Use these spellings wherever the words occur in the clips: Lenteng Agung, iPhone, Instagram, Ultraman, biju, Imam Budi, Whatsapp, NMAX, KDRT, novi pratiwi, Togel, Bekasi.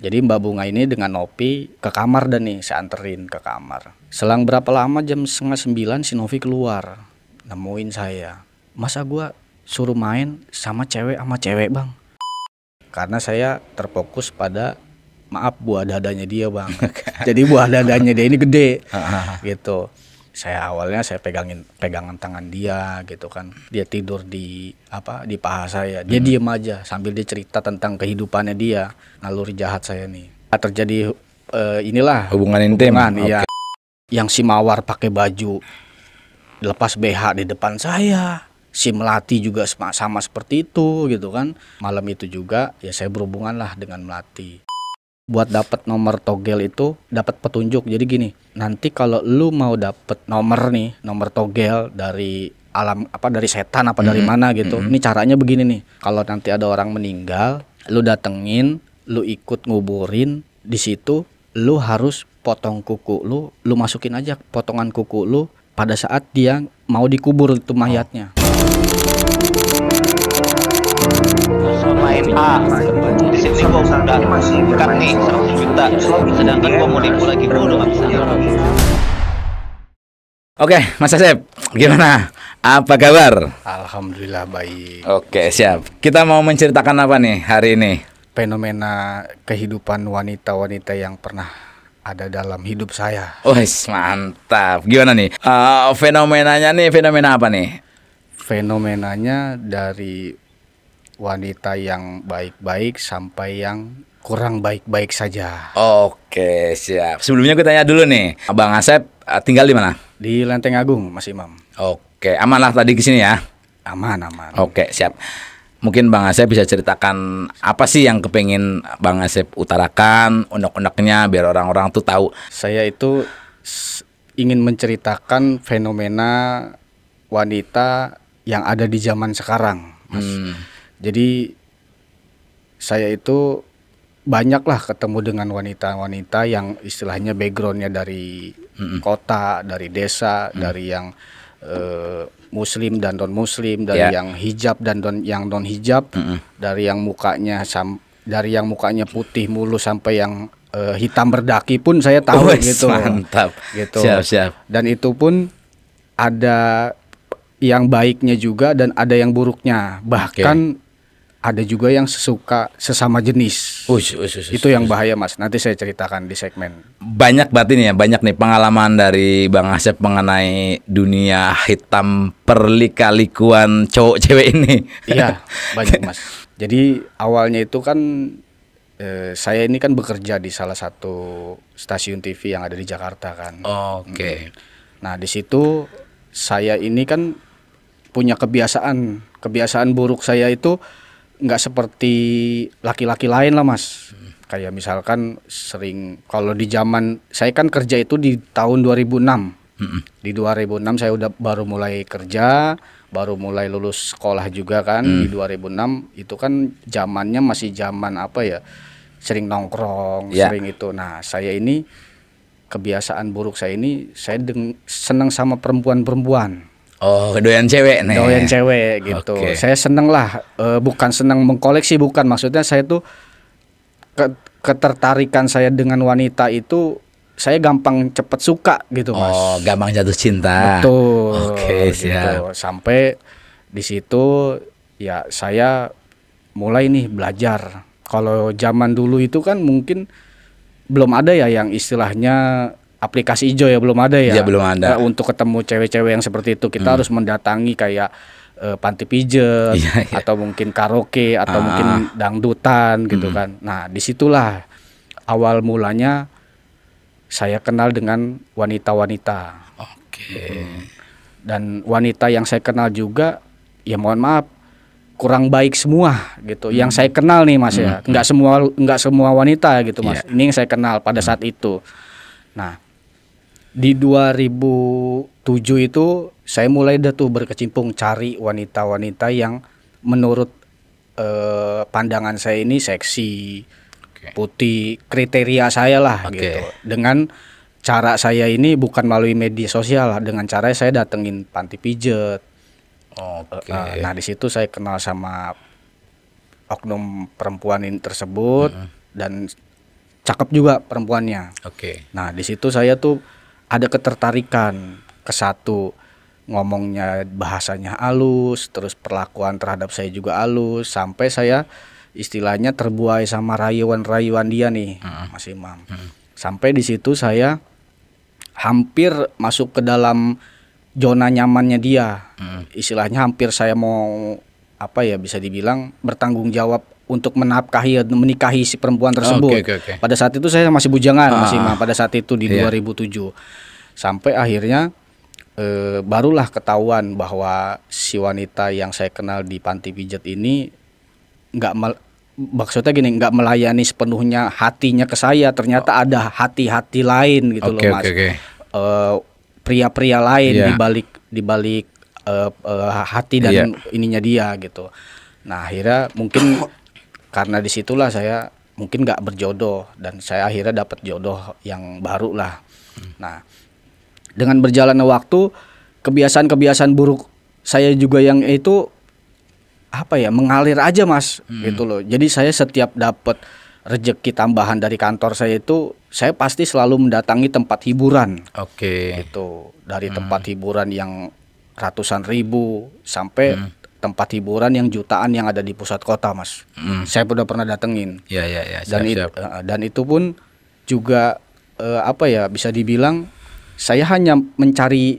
Jadi Mbak Bunga ini dengan Novi ke kamar dan nih saya anterin ke kamar. Selang berapa lama jam 8:30 si Novi keluar nemuin saya. Masa gua suruh main sama cewek bang? Karena saya terfokus pada maaf buah dadanya dia bang. Jadi buah dadanya dia ini gede gitu. Saya awalnya pegangan tangan dia gitu kan. Dia tidur di paha saya. Dia diem aja sambil dia cerita tentang kehidupannya dia, naluri jahat saya nih. Terjadi inilah hubungan intim. Ya. Okay. Yang si Mawar pakai baju lepas BH di depan saya. Si Melati juga sama seperti itu gitu kan. Malam itu juga ya saya berhubungan lah dengan Melati. Buat dapat nomor togel itu dapat petunjuk. Jadi gini, nanti kalau lu mau dapat nomor togel dari alam dari setan dari mana gitu. Ini caranya begini nih. Kalau nanti ada orang meninggal, lu datengin, lu ikut nguburin di situ, lu harus potong kuku lu, lu masukin aja potongan kuku lu pada saat dia mau dikubur itu mayatnya. Di sini gua udah dekat nih 100 juta, sedangkan gua mau nipu lagi bro udah gak bisa. Oke, Mas Asep, gimana? Apa kabar? Alhamdulillah baik. Oke, siap. Kita mau menceritakan apa nih hari ini? Fenomena kehidupan wanita-wanita yang pernah ada dalam hidup saya. Wes, mantap. Gimana nih? Fenomenanya nih, fenomena apa nih? Fenomenanya dari wanita yang baik-baik sampai yang kurang baik-baik saja. Oke, siap. Sebelumnya gue tanya dulu nih, Abang Asep tinggal di mana? Di Lenteng Agung, Mas Imam. Oke, aman lah tadi ke sini ya? Aman. Oke, siap. Mungkin Bang Asep bisa ceritakan apa sih yang kepengen Bang Asep utarakan, unek-uneknya biar orang-orang tuh tahu. Saya itu ingin menceritakan fenomena wanita yang ada di zaman sekarang, Mas. Jadi saya itu banyaklah ketemu dengan wanita-wanita yang istilahnya backgroundnya dari kota, dari desa, dari yang muslim dan non muslim, dari yang hijab dan non hijab, dari yang mukanya putih mulus sampai yang hitam berdaki pun saya tahu. Uwes, gitu. Mantap. Gitu. Siap. Dan itu pun ada yang baiknya juga dan ada yang buruknya. Bahkan ada juga yang sesuka sesama jenis. Itu yang bahaya, Mas. Nanti saya ceritakan di segmen. Banyak batin ya, banyak nih pengalaman dari Bang Asep mengenai dunia hitam perlika-likuan cowok cewek ini. Iya, banyak, Mas. Jadi awalnya itu kan saya ini kan bekerja di salah satu stasiun TV yang ada di Jakarta kan. Oke. Nah, di situ saya ini kan punya kebiasaan buruk saya itu nggak seperti laki-laki lain lah, Mas. Kayak misalkan sering, kalau di zaman saya kan kerja itu di tahun 2006. Di 2006 saya udah baru mulai kerja, baru mulai lulus sekolah juga kan. Di 2006 itu kan zamannya masih zaman apa ya, sering nongkrong, sering itu. Nah, saya ini kebiasaan buruk saya ini, saya seneng sama perempuan-perempuan. Oh, doyan cewek nih. Doyan cewek gitu. Okay. Saya seneng lah, bukan seneng mengkoleksi, bukan. Maksudnya saya tuh ketertarikan saya dengan wanita itu, saya gampang cepet suka gitu, Mas. Oh, gampang jatuh cinta. Betul. Oke, siap. Gitu. Sampai di situ ya saya mulai nih belajar. Kalau zaman dulu itu kan mungkin belum ada ya yang istilahnya aplikasi hijau ya, belum ada ya. Ya, belum ada. Untuk ketemu cewek-cewek yang seperti itu kita harus mendatangi kayak panti pijet atau mungkin karaoke atau mungkin dangdutan gitu kan. Nah, disitulah awal mulanya saya kenal dengan wanita-wanita. Oke. Dan wanita yang saya kenal juga ya mohon maaf kurang baik semua gitu. Yang saya kenal nih, Mas, ya. Enggak semua wanita gitu, Mas. Ini yang saya kenal pada saat itu. Nah, di 2007 itu saya mulai tuh berkecimpung cari wanita-wanita yang menurut pandangan saya ini seksi, putih, kriteria saya lah gitu. Dengan cara saya ini bukan melalui media sosial lah, dengan cara saya datengin panti pijet. Nah, di situ saya kenal sama oknum perempuan ini tersebut dan cakep juga perempuannya. Oke. Nah di situ saya tuh ada ketertarikan ke satu, ngomongnya bahasanya halus, terus perlakuan terhadap saya juga halus, sampai saya istilahnya terbuai sama rayuan-rayuan dia nih, Mas Imam. Sampai di situ saya hampir masuk ke dalam zona nyamannya dia. Istilahnya hampir saya mau apa ya, bisa dibilang bertanggung jawab untuk menafkahi, menikahi si perempuan tersebut. Pada saat itu saya masih bujangan, Mas Imam. Pada saat itu di 2007. Sampai akhirnya barulah ketahuan bahwa si wanita yang saya kenal di panti pijat ini nggak, maksudnya gini, nggak melayani sepenuhnya hatinya ke saya. Ternyata ada hati-hati lain gitu, Mas. Pria-pria lain di balik hati dan ininya dia gitu. Nah akhirnya mungkin karena disitulah saya mungkin nggak berjodoh, dan saya akhirnya dapat jodoh yang baru lah. Nah, dengan berjalannya waktu, kebiasaan-kebiasaan buruk saya juga yang itu apa ya, mengalir aja, Mas. Gitu loh. Jadi saya setiap dapat rejeki tambahan dari kantor saya itu, saya pasti selalu mendatangi tempat hiburan. Gitu. Dari tempat hiburan yang ratusan ribu sampai tempat hiburan yang jutaan yang ada di pusat kota, Mas. Saya udah pernah datengin. Dan itu pun juga apa ya, bisa dibilang saya hanya mencari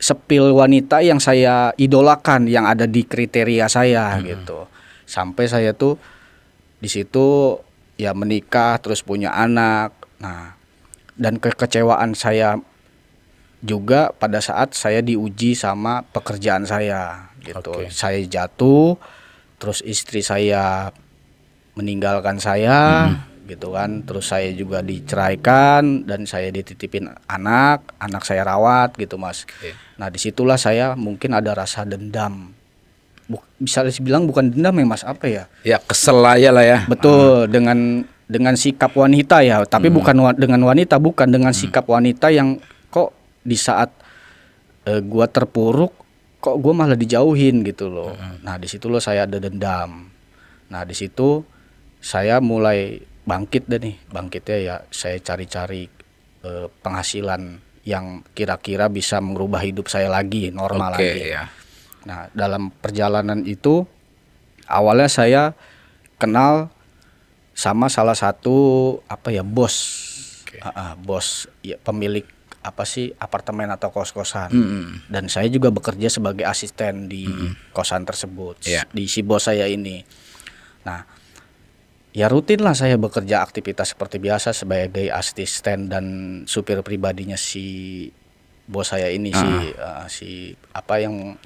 sepil wanita yang saya idolakan, yang ada di kriteria saya gitu. Sampai saya tuh di situ ya menikah, terus punya anak. Nah, dan kekecewaan saya juga pada saat saya diuji sama pekerjaan saya gitu. Saya jatuh, terus istri saya meninggalkan saya. Gitu kan, terus saya juga diceraikan dan saya dititipin anak, anak saya rawat gitu, Mas. Nah disitulah saya mungkin ada rasa dendam, bisa dibilang bukan dendam ya, Mas, apa ya? Ya kesel aja lah ya. Betul, dengan sikap wanita ya, tapi bukan dengan wanita, bukan dengan sikap wanita yang kok di saat gua terpuruk, kok gua malah dijauhin gitu loh. Nah disitulah saya ada dendam. Nah disitu saya mulai bangkit deh nih, bangkitnya ya saya cari-cari penghasilan yang kira-kira bisa merubah hidup saya lagi normal lagi. Nah dalam perjalanan itu awalnya saya kenal sama salah satu apa ya, bos, bos ya, pemilik apa sih, apartemen atau kos-kosan. Dan saya juga bekerja sebagai asisten di kosan tersebut, di si bos saya ini. Nah ya rutin lah saya bekerja aktivitas seperti biasa sebagai asisten dan supir pribadinya si bos saya ini, si apa yang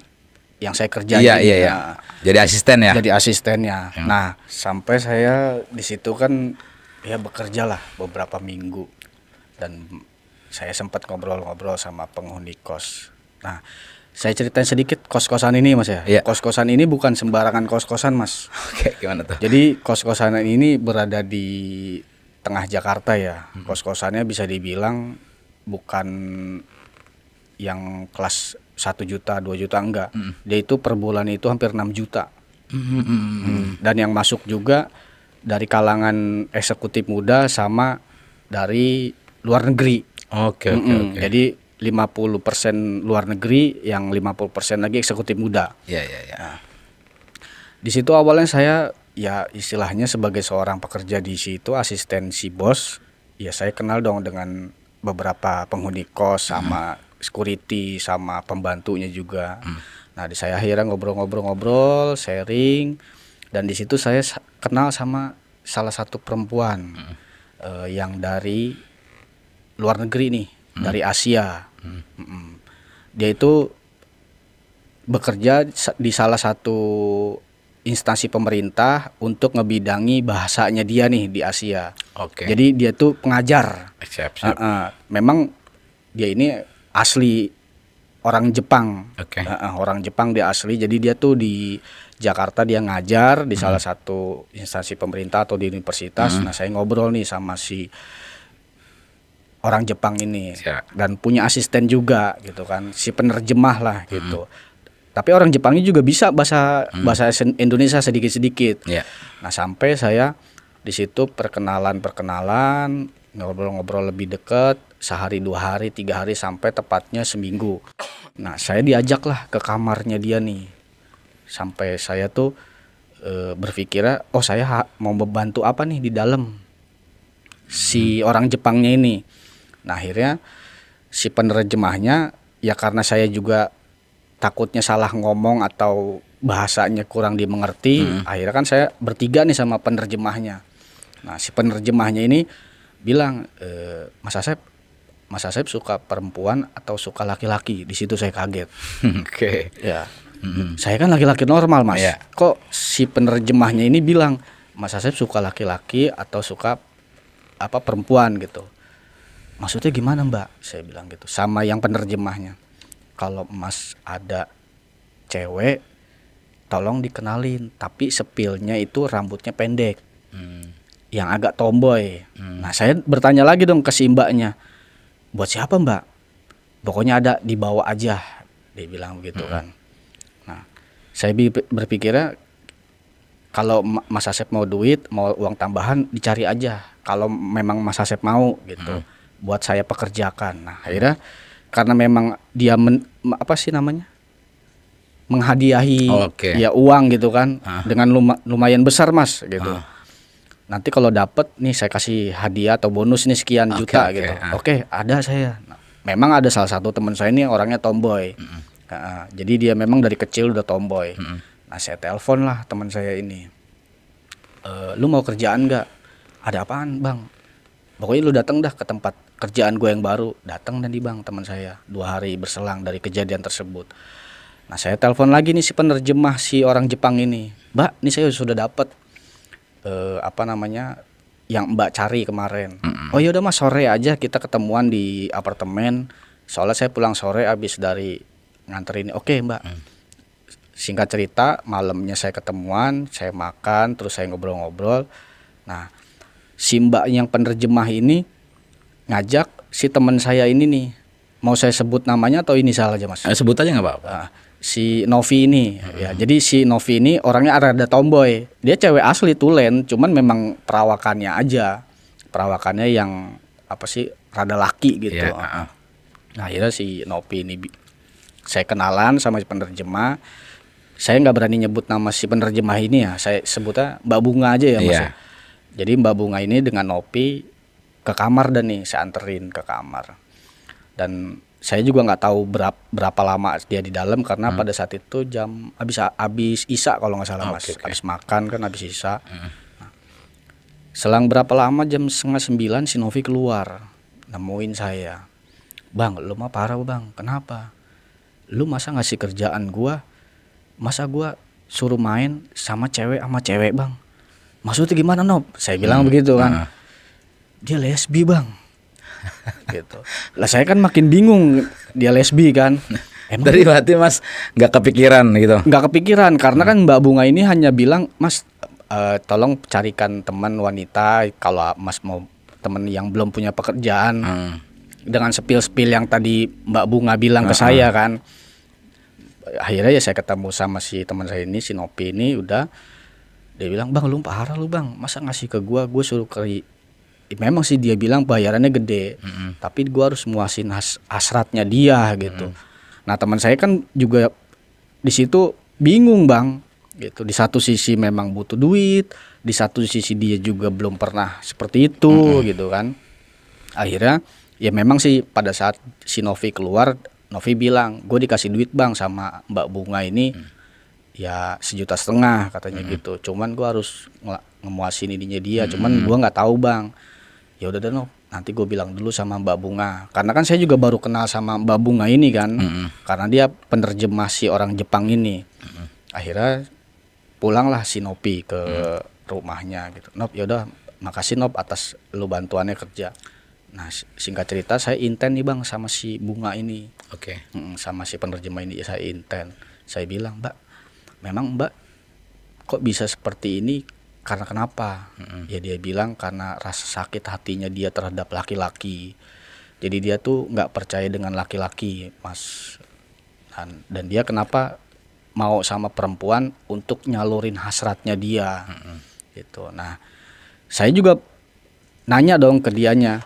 saya kerjain. Jadi asisten ya. Jadi asistennya. Nah sampai saya di situ kan ya bekerja lah beberapa minggu, dan saya sempat ngobrol-ngobrol sama penghuni kos. Nah saya ceritain sedikit kos-kosan ini, Mas ya. Kos-kosan ini bukan sembarangan kos-kosan, Mas. Oke, gimana tuh? Jadi kos-kosan ini berada di tengah Jakarta ya. Kos-kosannya bisa dibilang bukan yang kelas 1 juta, 2 juta enggak. Dia itu per bulan itu hampir 6 juta. Dan yang masuk juga dari kalangan eksekutif muda sama dari luar negeri. Oke. Jadi 50% luar negeri, yang 50% lagi eksekutif muda. Nah, di situ awalnya saya ya istilahnya sebagai seorang pekerja di situ, asisten si bos, ya saya kenal dong dengan beberapa penghuni kos sama security sama pembantunya juga. Nah, di saya akhirnya ngobrol-ngobrol, sharing, dan di situ saya kenal sama salah satu perempuan yang dari luar negeri nih, dari Asia. Dia itu bekerja di salah satu instansi pemerintah untuk ngebidangi bahasanya dia nih di Asia. Jadi dia tuh pengajar. Memang dia ini asli orang Jepang. Orang Jepang dia asli. Jadi dia tuh di Jakarta dia ngajar di salah satu instansi pemerintah atau di universitas. Nah saya ngobrol nih sama si orang Jepang ini, dan punya asisten juga gitu kan, si penerjemah lah gitu. Tapi orang Jepangnya juga bisa bahasa Indonesia sedikit-sedikit. Nah sampai saya Di situ perkenalan-perkenalan, ngobrol-ngobrol lebih dekat, sehari, 2 hari, 3 hari, sampai tepatnya seminggu. Nah, saya diajaklah ke kamarnya dia nih. Sampai saya tuh berpikirnya, oh saya mau membantu apa nih di dalam si orang Jepangnya ini. Nah, akhirnya si penerjemahnya, ya karena saya juga takutnya salah ngomong atau bahasanya kurang dimengerti, akhirnya kan saya bertiga nih sama penerjemahnya. Nah, si penerjemahnya ini bilang, Mas Asep suka perempuan atau suka laki-laki? Di situ saya kaget. Oke. Ya. Saya kan laki-laki normal, Mas. Yeah. Kok si penerjemahnya ini bilang, Mas Asep suka laki-laki atau suka apa perempuan gitu? Maksudnya gimana, Mbak? Saya bilang gitu. Sama yang penerjemahnya. Kalau Mas ada cewek, tolong dikenalin, tapi sepilnya itu rambutnya pendek, yang agak tomboy. Nah, saya bertanya lagi dong ke si mbaknya, buat siapa Mbak? Pokoknya ada, dibawa aja, dia bilang begitu kan. Nah, saya berpikirnya kalau Mas Asep mau duit, mau uang tambahan, dicari aja. Kalau memang Mas Asep mau gitu, buat saya pekerjakan. Nah, akhirnya karena memang dia menghadiahi ya uang gitu kan, dengan lumayan besar Mas gitu. Nanti kalau dapet nih saya kasih hadiah atau bonus nih sekian juta gitu. Oke, ada saya. Nah, memang ada salah satu teman saya ini orangnya tomboy. Jadi dia memang dari kecil udah tomboy. Nah, saya telepon lah teman saya ini. Lu mau kerjaan nggak? Ada apaan Bang? Pokoknya lu datang dah ke tempat kerjaan gue yang baru. Datang dan di Bang teman saya. 2 hari berselang dari kejadian tersebut. Nah, saya telepon lagi nih si penerjemah si orang Jepang ini. Mbak, ini saya sudah dapat apa namanya yang Mbak cari kemarin. Oh ya udah Mas, sore aja kita ketemuan di apartemen. Soalnya saya pulang sore abis dari nganter ini. Oke, Mbak. Singkat cerita, malamnya saya ketemuan, saya makan, terus saya ngobrol-ngobrol. Nah, si Mbak yang penerjemah ini ngajak si teman saya ini nih. Mau saya sebut namanya atau ini salah aja Mas? Sebut aja nggak apa-apa. Nah, si Novi ini, ya, jadi si Novi ini orangnya rada tomboy. Dia cewek asli Tulen, cuman memang perawakannya aja, perawakannya yang apa sih, rada laki gitu. Nah, akhirnya si Novi ini saya kenalan sama si penerjemah. Saya nggak berani nyebut nama si penerjemah ini ya. Saya sebutnya Mbak Bunga aja ya Mas. Jadi Mbak Bunga ini dengan Novi ke kamar dan nih saya anterin ke kamar. Dan saya juga nggak tahu berapa lama dia di dalam karena pada saat itu jam habis isya kalau nggak salah Mas. Habis makan kan habis isya. Nah, selang berapa lama jam 8:30 si Novi keluar nemuin saya. Bang, lu mah parah Bang. Kenapa? Lu masa ngasih kerjaan gua? Masa gua suruh main sama cewek Bang? Maksudnya gimana Nob? Saya bilang begitu kan. Dia lesbi Bang. Gitu lah, saya kan makin bingung, dia lesbi kan. Emang dari hati Mas nggak kepikiran gitu? Nggak kepikiran karena kan Mbak Bunga ini hanya bilang, Mas tolong carikan teman wanita kalau Mas mau temen yang belum punya pekerjaan, dengan spill yang tadi Mbak Bunga bilang ke saya kan. Akhirnya ya saya ketemu sama si teman saya ini, si Nopi ini. Udah, dia bilang, Bang lu parah lu Bang, masa ngasih ke gue suruh kerja. Memang sih dia bilang bayarannya gede, tapi gue harus muasin hasratnya dia gitu. Nah, teman saya kan juga di situ bingung Bang, gitu. Di satu sisi memang butuh duit, di satu sisi dia juga belum pernah seperti itu gitu kan. Akhirnya ya memang sih pada saat si Novi keluar, Novi bilang, gue dikasih duit Bang sama Mbak Bunga ini, ya 1,5 juta katanya gitu. Cuman gue harus ngemuasin ininya dia, cuman gue nggak tahu Bang. Ya udah deh Nob, nanti gue bilang dulu sama Mbak Bunga. Karena kan saya juga baru kenal sama Mbak Bunga ini kan, karena dia penerjemah si orang Jepang ini. Akhirnya pulanglah si Nopi ke rumahnya gitu. Nob, ya udah, makasih Nob atas lu bantuannya kerja. Nah, singkat cerita saya inten nih Bang sama si Bunga ini. Sama si penerjemah ini saya inten. Saya bilang, Mbak, memang Mbak kok bisa seperti ini? Karena kenapa? Ya dia bilang karena rasa sakit hatinya dia terhadap laki-laki. Jadi dia tuh nggak percaya dengan laki-laki Mas. Dan dia kenapa mau sama perempuan untuk nyalurin hasratnya dia. Gitu. Nah, saya juga nanya dong ke dianya,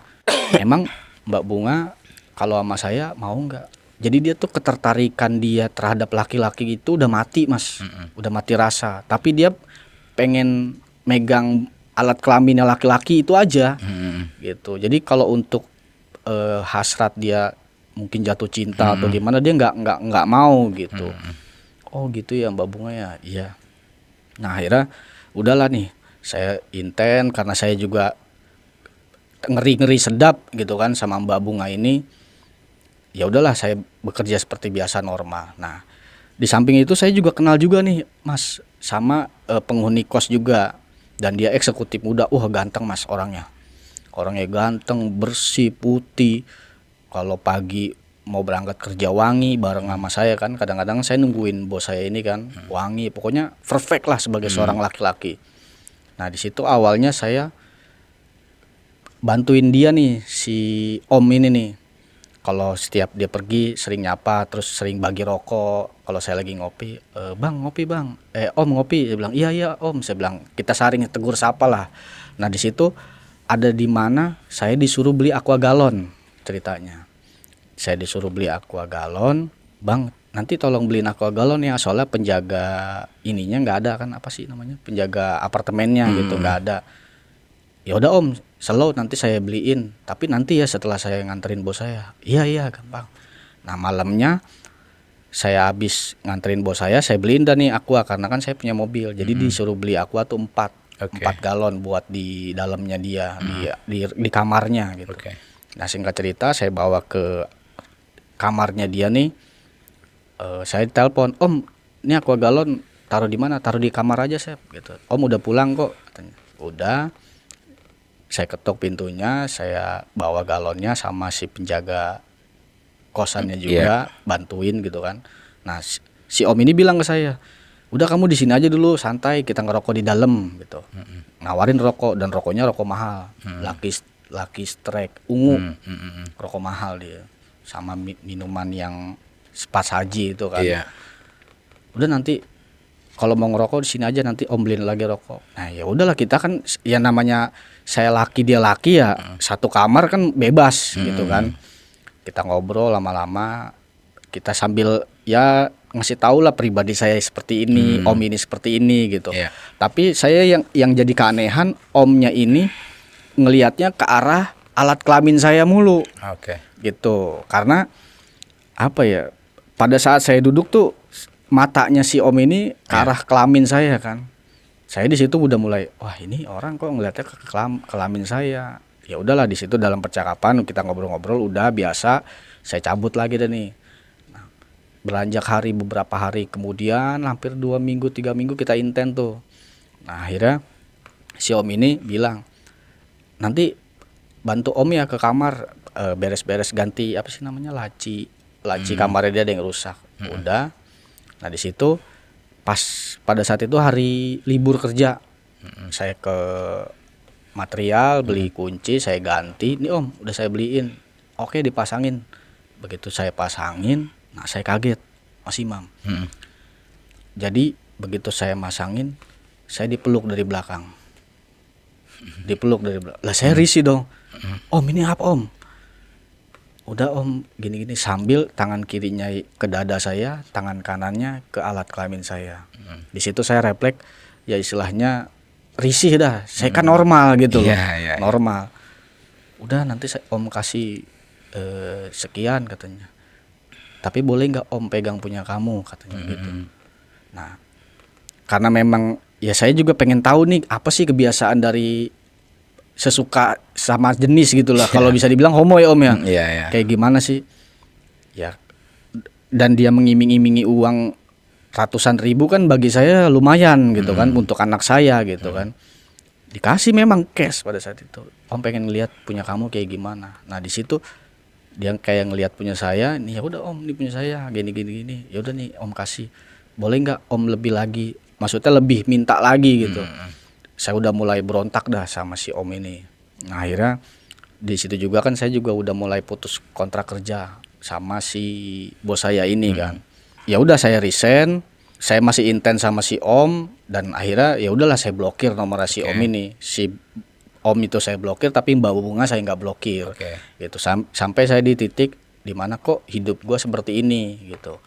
emang Mbak Bunga kalau sama saya mau nggak? Jadi dia tuh ketertarikan dia terhadap laki-laki itu udah mati, Mas, udah mati rasa. Tapi dia pengen megang alat kelaminnya laki-laki itu aja, gitu. Jadi kalau untuk hasrat dia mungkin jatuh cinta atau gimana, dia nggak mau gitu. Oh gitu ya Mbak Bunga ya, iya. Nah akhirnya udahlah nih, saya inten karena saya juga ngeri-ngeri sedap gitu kan sama Mbak Bunga ini. Ya udahlah, saya bekerja seperti biasa normal. Nah, di samping itu saya juga kenal juga nih, Mas, sama penghuni kos juga, dan dia eksekutif muda. Ganteng, Mas, orangnya. Orangnya ganteng, bersih, putih. Kalau pagi mau berangkat kerja wangi bareng sama saya kan. Kadang-kadang saya nungguin bos saya ini kan, wangi. Pokoknya perfect lah sebagai seorang laki-laki. Nah, di situ awalnya saya bantuin dia nih, si Om ini nih. Kalau setiap dia pergi sering nyapa, terus sering bagi rokok. Kalau saya lagi ngopi, bang ngopi bang, om ngopi. Dia bilang iya iya om. Saya bilang kita saring tegur sapa lah. Nah di situ ada di mana saya disuruh beli aqua galon ceritanya. Saya disuruh beli aqua galon, bang nanti tolong beliin aqua galon ya, soalnya penjaga ininya nggak ada kan, apa sih namanya, penjaga apartemennya gitu nggak ada. Ya udah om, slow nanti saya beliin, tapi nanti ya setelah saya nganterin bos saya. Iya iya gampang. Nah malamnya saya habis nganterin bos saya beliin dah nih aqua, karena kan saya punya mobil. Jadi disuruh beli aqua tuh 4 galon buat di dalamnya dia, di kamarnya gitu. Nah singkat cerita saya bawa ke kamarnya dia nih. Saya telepon, om ini aqua galon taruh di mana? Taruh di kamar aja Sep gitu. Om udah pulang kok katanya. Udah. Saya ketuk pintunya, saya bawa galonnya sama si penjaga kosannya juga, bantuin gitu kan. Nah, si Om ini bilang ke saya, udah kamu di sini aja dulu, santai, kita ngerokok di dalam gitu. Nawarin rokok, dan rokoknya rokok mahal, Lucky Strike ungu, rokok mahal dia, sama minuman yang spas haji itu kan. Udah nanti kalau mau ngerokok di sini aja, nanti om beliin lagi rokok. Nah ya udahlah, kita kan ya namanya saya laki dia laki ya, satu kamar kan bebas gitu kan. Kita ngobrol lama-lama, kita sambil ya ngasih tahu lah pribadi saya seperti ini, om ini seperti ini gitu. Tapi saya yang jadi keanehan, omnya ini ngelihatnya ke arah alat kelamin saya mulu. Gitu, karena apa ya, pada saat saya duduk tuh matanya si om ini ke arah kelamin saya kan. Saya di situ udah mulai, wah ini orang kok ngeliatnya ke kelamin saya. Ya udahlah, di situ dalam percakapan kita ngobrol-ngobrol udah biasa, saya cabut lagi deh nih. Nah, beranjak hari beberapa hari kemudian, hampir 2 minggu 3 minggu kita intent tuh. Nah akhirnya si om ini bilang, nanti bantu om ya ke kamar beres-beres, ganti apa sih namanya, laci kamarnya dia ada yang rusak. Udah. Nah di situ pas pada saat itu hari libur kerja, saya ke material beli kunci, saya ganti. Nih om udah saya beliin, oke dipasangin. Begitu saya pasangin, nah saya kaget Mas Imam. Jadi begitu saya masangin, saya dipeluk dari belakang. Dipeluk dari belakang. Lah saya risih dong. Om ini apa om? Udah om gini-gini, sambil tangan kirinya ke dada saya, tangan kanannya ke alat kelamin saya. Di situ saya refleks, ya istilahnya risih dah. Saya kan normal gitu loh, normal. Udah nanti om kasih sekian katanya. Tapi boleh nggak om pegang punya kamu katanya gitu. Nah, karena memang ya saya juga pengen tahu nih apa sih kebiasaan dari sesuka sama jenis gitulah, kalau bisa dibilang homo ya om ya, kayak gimana sih ya. Dan dia mengiming-imingi uang ratusan ribu kan, bagi saya lumayan gitu kan, untuk anak saya gitu kan. Dikasih memang cash pada saat itu, om pengen ngelihat punya kamu kayak gimana. Nah di situ dia kayak ngelihat punya saya nih, ya udah om ini punya saya gini-gini, ya udah nih om kasih, boleh nggak om lebih lagi, maksudnya lebih minta lagi gitu. Saya udah mulai berontak dah sama si om ini. Nah akhirnya di situ juga kan saya juga udah mulai putus kontrak kerja sama si bos saya ini kan. Ya udah saya resign, saya masih intens sama si om, dan akhirnya ya udahlah saya blokir nomor si om ini. Si om itu saya blokir, tapi Mbak Bunga saya nggak blokir. Okay. Gitu. Sampai saya di titik dimana kok hidup gue seperti ini gitu.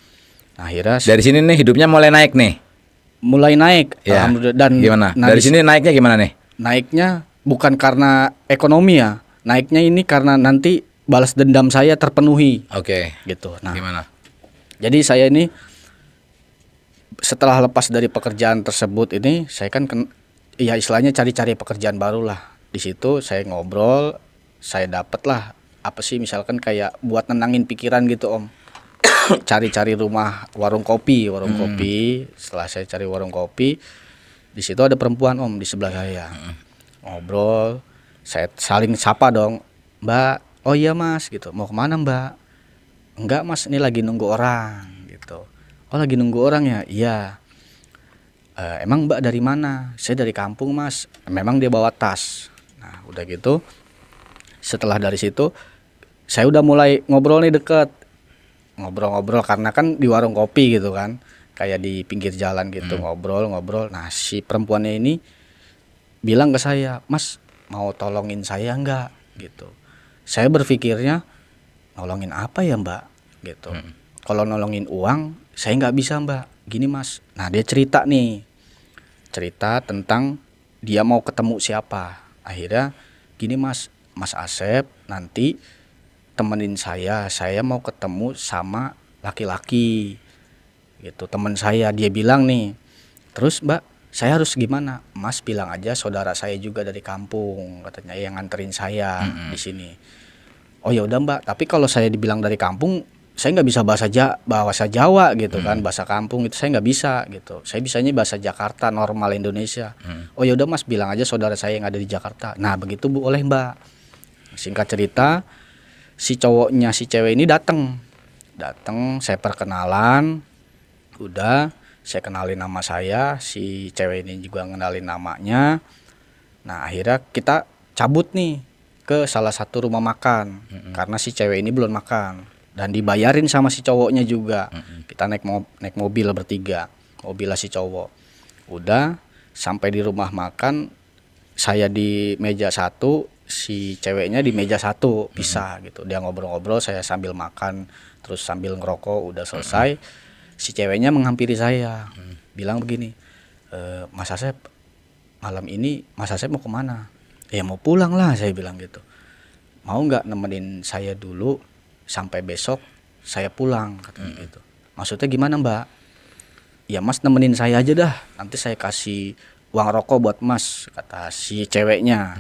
Nah, akhirnya dari sini nih hidupnya mulai naik nih. Mulai naik, ya. Alhamdulillah. Dan gimana? Dari sini naiknya gimana nih? Naiknya bukan karena ekonomi ya. Naiknya ini karena nanti balas dendam saya terpenuhi. Oke. Okay. Gitu. Nah, gimana? Jadi saya ini setelah lepas dari pekerjaan tersebut ini, saya kan ya istilahnya cari-cari pekerjaan baru lah. Di situ saya ngobrol, saya dapet lah apa sih misalkan kayak buat nenangin pikiran gitu om. Cari-cari warung kopi. Setelah saya cari warung kopi, di situ ada perempuan om di sebelah saya. Ngobrol, saya saling sapa dong. Mbak, oh iya mas gitu. Mau kemana mbak? Enggak mas, ini lagi nunggu orang gitu. Oh lagi nunggu orang ya? Iya. Emang mbak dari mana? Saya dari kampung mas. Memang dia bawa tas. Nah udah gitu. Setelah dari situ, saya udah mulai ngobrol nih deket. Ngobrol-ngobrol karena kan di warung kopi gitu kan, kayak di pinggir jalan gitu. Ngobrol-ngobrol. Nah si perempuannya ini bilang ke saya, mas mau tolongin saya enggak gitu. Saya berpikirnya nolongin apa ya mbak gitu. Kalau nolongin uang saya nggak bisa mbak. Gini mas, nah dia cerita nih, cerita tentang dia mau ketemu siapa. Akhirnya gini mas, mas Asep nanti temenin saya mau ketemu sama laki-laki gitu, teman saya. Dia bilang nih, terus mbak saya harus gimana? Mas bilang aja saudara saya juga dari kampung katanya yang nganterin saya di sini. Oh ya udah mbak, tapi kalau saya dibilang dari kampung saya nggak bisa bahasa Jawa gitu kan, bahasa kampung itu saya nggak bisa gitu. Saya bisanya bahasa Jakarta normal Indonesia. Oh ya udah mas bilang aja saudara saya yang ada di Jakarta. Nah begitu bu, oleh mbak. Singkat cerita, si cowoknya si cewek ini datang, saya perkenalan, udah saya kenalin nama saya, si cewek ini juga kenalin namanya. Nah akhirnya kita cabut nih ke salah satu rumah makan, karena si cewek ini belum makan dan dibayarin sama si cowoknya juga. Kita naik mobil bertiga, mobilnya si cowok. Udah sampai di rumah makan, saya di meja satu, si ceweknya di meja satu, pisah gitu. Dia ngobrol-ngobrol, saya sambil makan, terus sambil ngerokok. Udah selesai, si ceweknya menghampiri saya, bilang begini, Mas Asep, malam ini Mas Asep mau kemana? Ya mau pulang lah, saya bilang gitu. Mau nggak nemenin saya dulu sampai besok saya pulang, katanya gitu. Maksudnya gimana mbak? Ya mas nemenin saya aja dah, nanti saya kasih uang rokok buat mas, kata si ceweknya.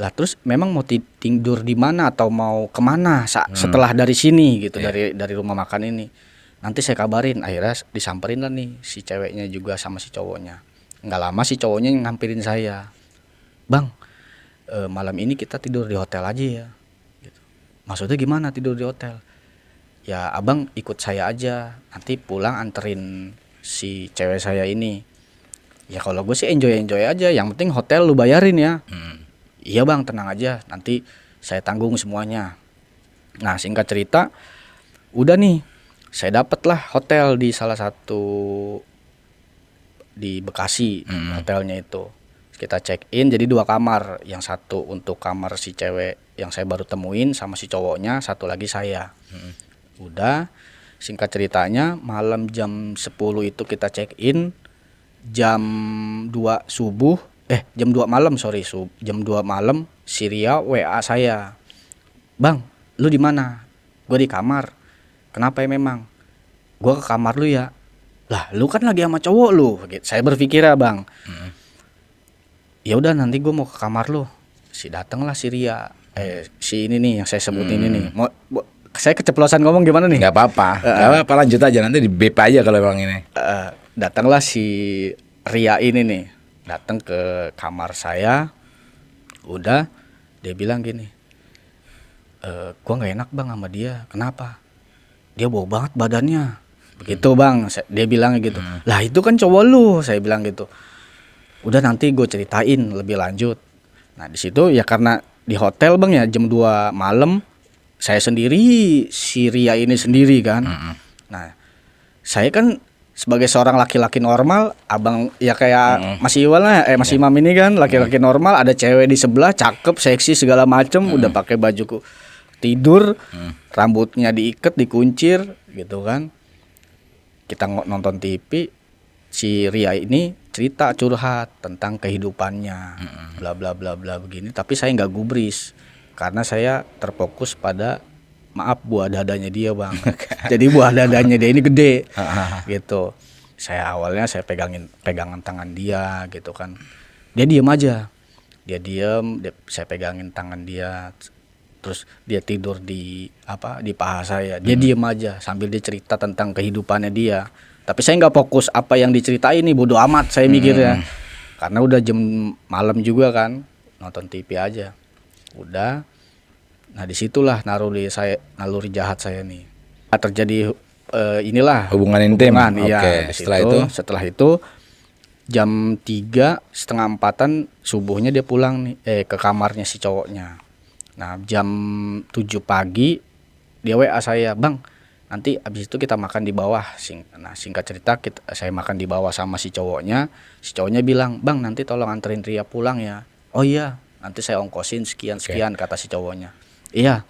Lah terus memang mau tidur di mana atau mau kemana setelah dari sini gitu, dari rumah makan ini? Nanti saya kabarin. Akhirnya disamperin lah nih si ceweknya juga sama si cowoknya. Nggak lama si cowoknya ngampirin saya, bang malam ini kita tidur di hotel aja ya gitu. Maksudnya gimana tidur di hotel? Ya abang ikut saya aja, nanti pulang anterin si cewek saya ini. Ya kalau gue sih enjoy aja, yang penting hotel lu bayarin ya. Iya bang tenang aja, nanti saya tanggung semuanya. Nah singkat cerita, udah nih saya dapatlah hotel di salah satu di Bekasi. Hotelnya itu kita check in, jadi dua kamar, yang satu untuk kamar si cewek yang saya baru temuin sama si cowoknya, satu lagi saya. Udah singkat ceritanya malam jam 10 itu kita check in, jam 2 subuh. Jam 2 malam, sorry. Jam 2 malam, si Ria WA saya. Bang, lu di mana? Gue di kamar. Kenapa ya memang? Gue ke kamar lu ya. Lah, lu kan lagi sama cowok lu. Saya berpikir ya, bang. Ya udah nanti gue mau ke kamar lu. Si datanglah si Ria. Si ini nih yang saya sebut ini nih. Saya keceplosan ngomong gimana nih? Gak apa-apa. Lanjut aja, nanti di bep aja kalau bang ini. Datanglah si Ria ini nih. Datang ke kamar saya, udah dia bilang gini, gua nggak enak bang sama dia. Kenapa? Dia bau banget badannya, begitu bang. Dia bilang gitu. Lah itu kan cowok lu, saya bilang gitu. Udah nanti gue ceritain lebih lanjut. Nah di situ ya karena di hotel bang ya, jam 2 malam, saya sendiri, si Ria ini sendiri kan. Nah saya kan sebagai seorang laki-laki normal, abang ya kayak Mas Iwan lah, Mas Imam ini kan laki-laki normal, ada cewek di sebelah, cakep, seksi segala macem, udah pakai baju tidur, rambutnya diikat, dikuncir gitu kan. Kita nonton TV, si Ria ini cerita curhat tentang kehidupannya, bla bla bla bla begini. Tapi saya nggak gubris karena saya terfokus pada maaf buah dadanya dia bang. Jadi buah dadanya dia ini gede gitu. Saya awalnya saya pegangan tangan dia gitu kan. Dia diem aja. Dia diem, saya pegangin tangan dia. Terus dia tidur di apa di paha saya. Dia diem aja sambil dia cerita tentang kehidupannya dia. Tapi saya nggak fokus apa yang diceritain nih, bodo amat saya mikirnya. Karena udah jam malam juga kan, nonton TV aja. Udah. Nah disitulah naluri jahat saya nih. Terjadi inilah hubungan intim. Ya, okay. Setelah itu jam 3 setengah empatan subuhnya dia pulang nih ke kamarnya si cowoknya. Nah jam 7 pagi dia WA saya, bang nanti abis itu kita makan di bawah. Nah singkat cerita saya makan di bawah sama si cowoknya. Si cowoknya bilang, bang nanti tolong anterin Ria pulang ya. Oh iya nanti saya ongkosin sekian-sekian kata si cowoknya. Iya.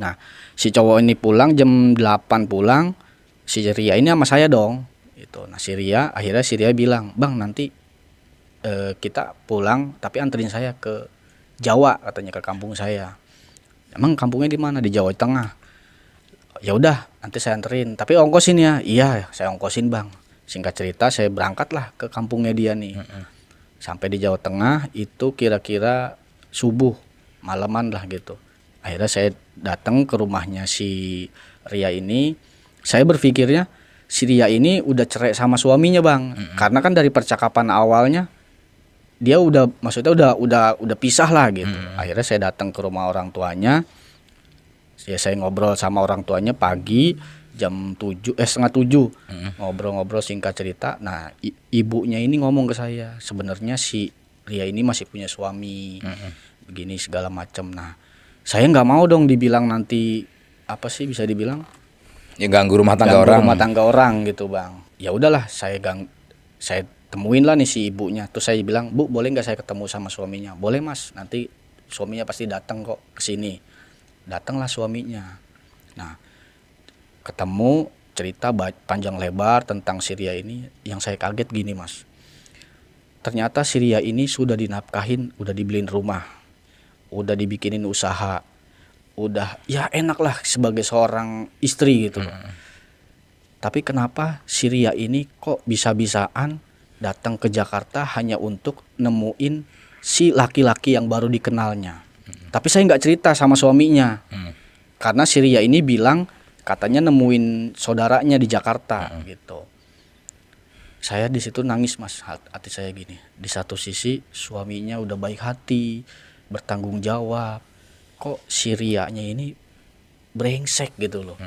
Nah si cowok ini pulang jam 8 pulang. Si Ria ini sama saya dong itu. Nah si Ria akhirnya bilang, bang nanti kita pulang tapi anterin saya ke Jawa katanya, ke kampung saya. Emang kampungnya di mana? Di Jawa Tengah. Ya udah nanti saya anterin tapi ongkosin ya. Iya saya ongkosin bang. Singkat cerita saya berangkatlah ke kampungnya dia nih. Sampai di Jawa Tengah itu kira-kira subuh malaman lah gitu. Akhirnya saya datang ke rumahnya si Ria ini. Saya berpikirnya si Ria ini udah cerai sama suaminya bang. Karena kan dari percakapan awalnya dia udah maksudnya udah pisah lah gitu. Akhirnya saya datang ke rumah orang tuanya. Ya saya ngobrol sama orang tuanya pagi jam 7 setengah 7. Ngobrol-ngobrol singkat cerita. Nah ibunya ini ngomong ke saya, sebenarnya si Ria ini masih punya suami. Begini segala macam. Nah saya nggak mau dong dibilang nanti apa sih bisa dibilang ya ganggu rumah tangga orang gitu bang. Ya udahlah saya temuin lah nih si ibunya. Terus saya bilang, bu boleh nggak saya ketemu sama suaminya? Boleh mas, nanti suaminya pasti datang kok ke sini. Datanglah suaminya. Nah ketemu, cerita panjang lebar tentang si Ria ini. Yang saya kaget gini mas, ternyata si Ria ini sudah dinapkahin, udah dibeliin rumah, udah dibikinin usaha, udah ya enak lah sebagai seorang istri gitu. Tapi kenapa si Ria ini kok bisa-bisaan datang ke Jakarta hanya untuk nemuin si laki-laki yang baru dikenalnya. Tapi saya nggak cerita sama suaminya. Karena si Ria ini bilang katanya nemuin saudaranya di Jakarta gitu. Saya di situ nangis mas, hati saya gini. Di satu sisi suaminya udah baik hati, bertanggung jawab, kok si Ria-nya ini brengsek gitu loh.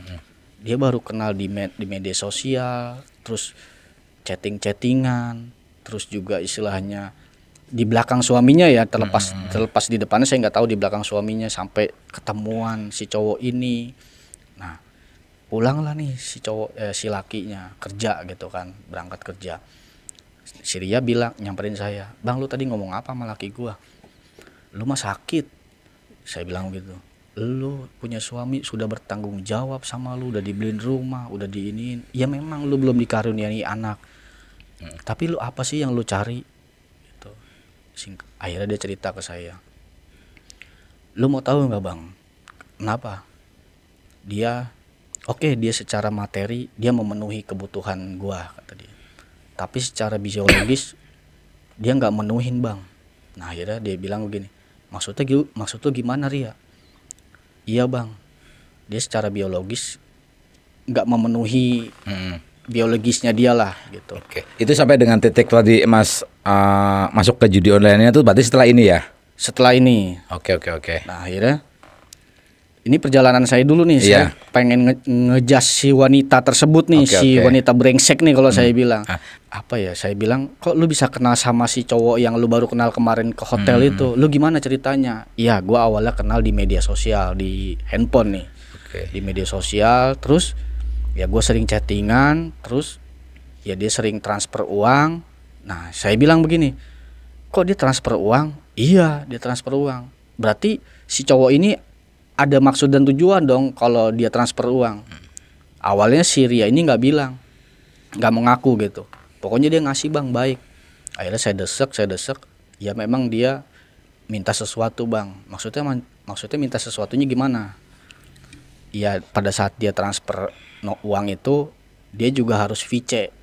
Dia baru kenal di media sosial, terus chattingan, terus juga istilahnya di belakang suaminya ya, terlepas di depannya saya nggak tahu, di belakang suaminya sampai ketemuan si cowok ini. Nah pulanglah nih si cowok si lakinya kerja gitu kan, berangkat kerja. Si Ria bilang, nyamperin saya, bang lu tadi ngomong apa sama laki gua? Lu mah sakit, saya bilang gitu. Lu punya suami, sudah bertanggung jawab sama lu, udah dibeliin rumah, udah diinin. Ya memang lu belum dikaruniai anak. Tapi lu apa sih yang lu cari? Gitu. Akhirnya dia cerita ke saya. Lu mau tahu nggak bang? Kenapa? Dia, dia secara materi dia memenuhi kebutuhan gua kata dia. Tapi secara biologis dia nggak menuhin bang. Nah akhirnya dia bilang begini. Maksud lu gimana Ria? Iya bang, dia secara biologis nggak memenuhi biologisnya dia lah gitu. Oke. Itu sampai dengan titik tadi mas masuk ke judi online-nya tuh berarti setelah ini ya? Setelah ini. Oke. Nah akhirnya ini perjalanan saya dulu nih. Saya pengen ngejas si wanita tersebut nih, wanita brengsek nih kalau saya bilang. Apa ya, saya bilang, kok lu bisa kenal sama si cowok yang lu baru kenal kemarin ke hotel itu? Lu gimana ceritanya? Iya, gua awalnya kenal di media sosial, di handphone nih. Di media sosial, terus ya gua sering chattingan, terus ya dia sering transfer uang. Nah, saya bilang begini, kok dia transfer uang? Iya, dia transfer uang. Berarti si cowok ini ada maksud dan tujuan dong kalau dia transfer uang. Awalnya si Ria ini nggak bilang, nggak mengaku gitu. Pokoknya dia ngasih, bang, baik. Akhirnya saya desek. Ya memang dia minta sesuatu, bang. Maksudnya minta sesuatunya gimana? Ya pada saat dia transfer uang itu, dia juga harus VC.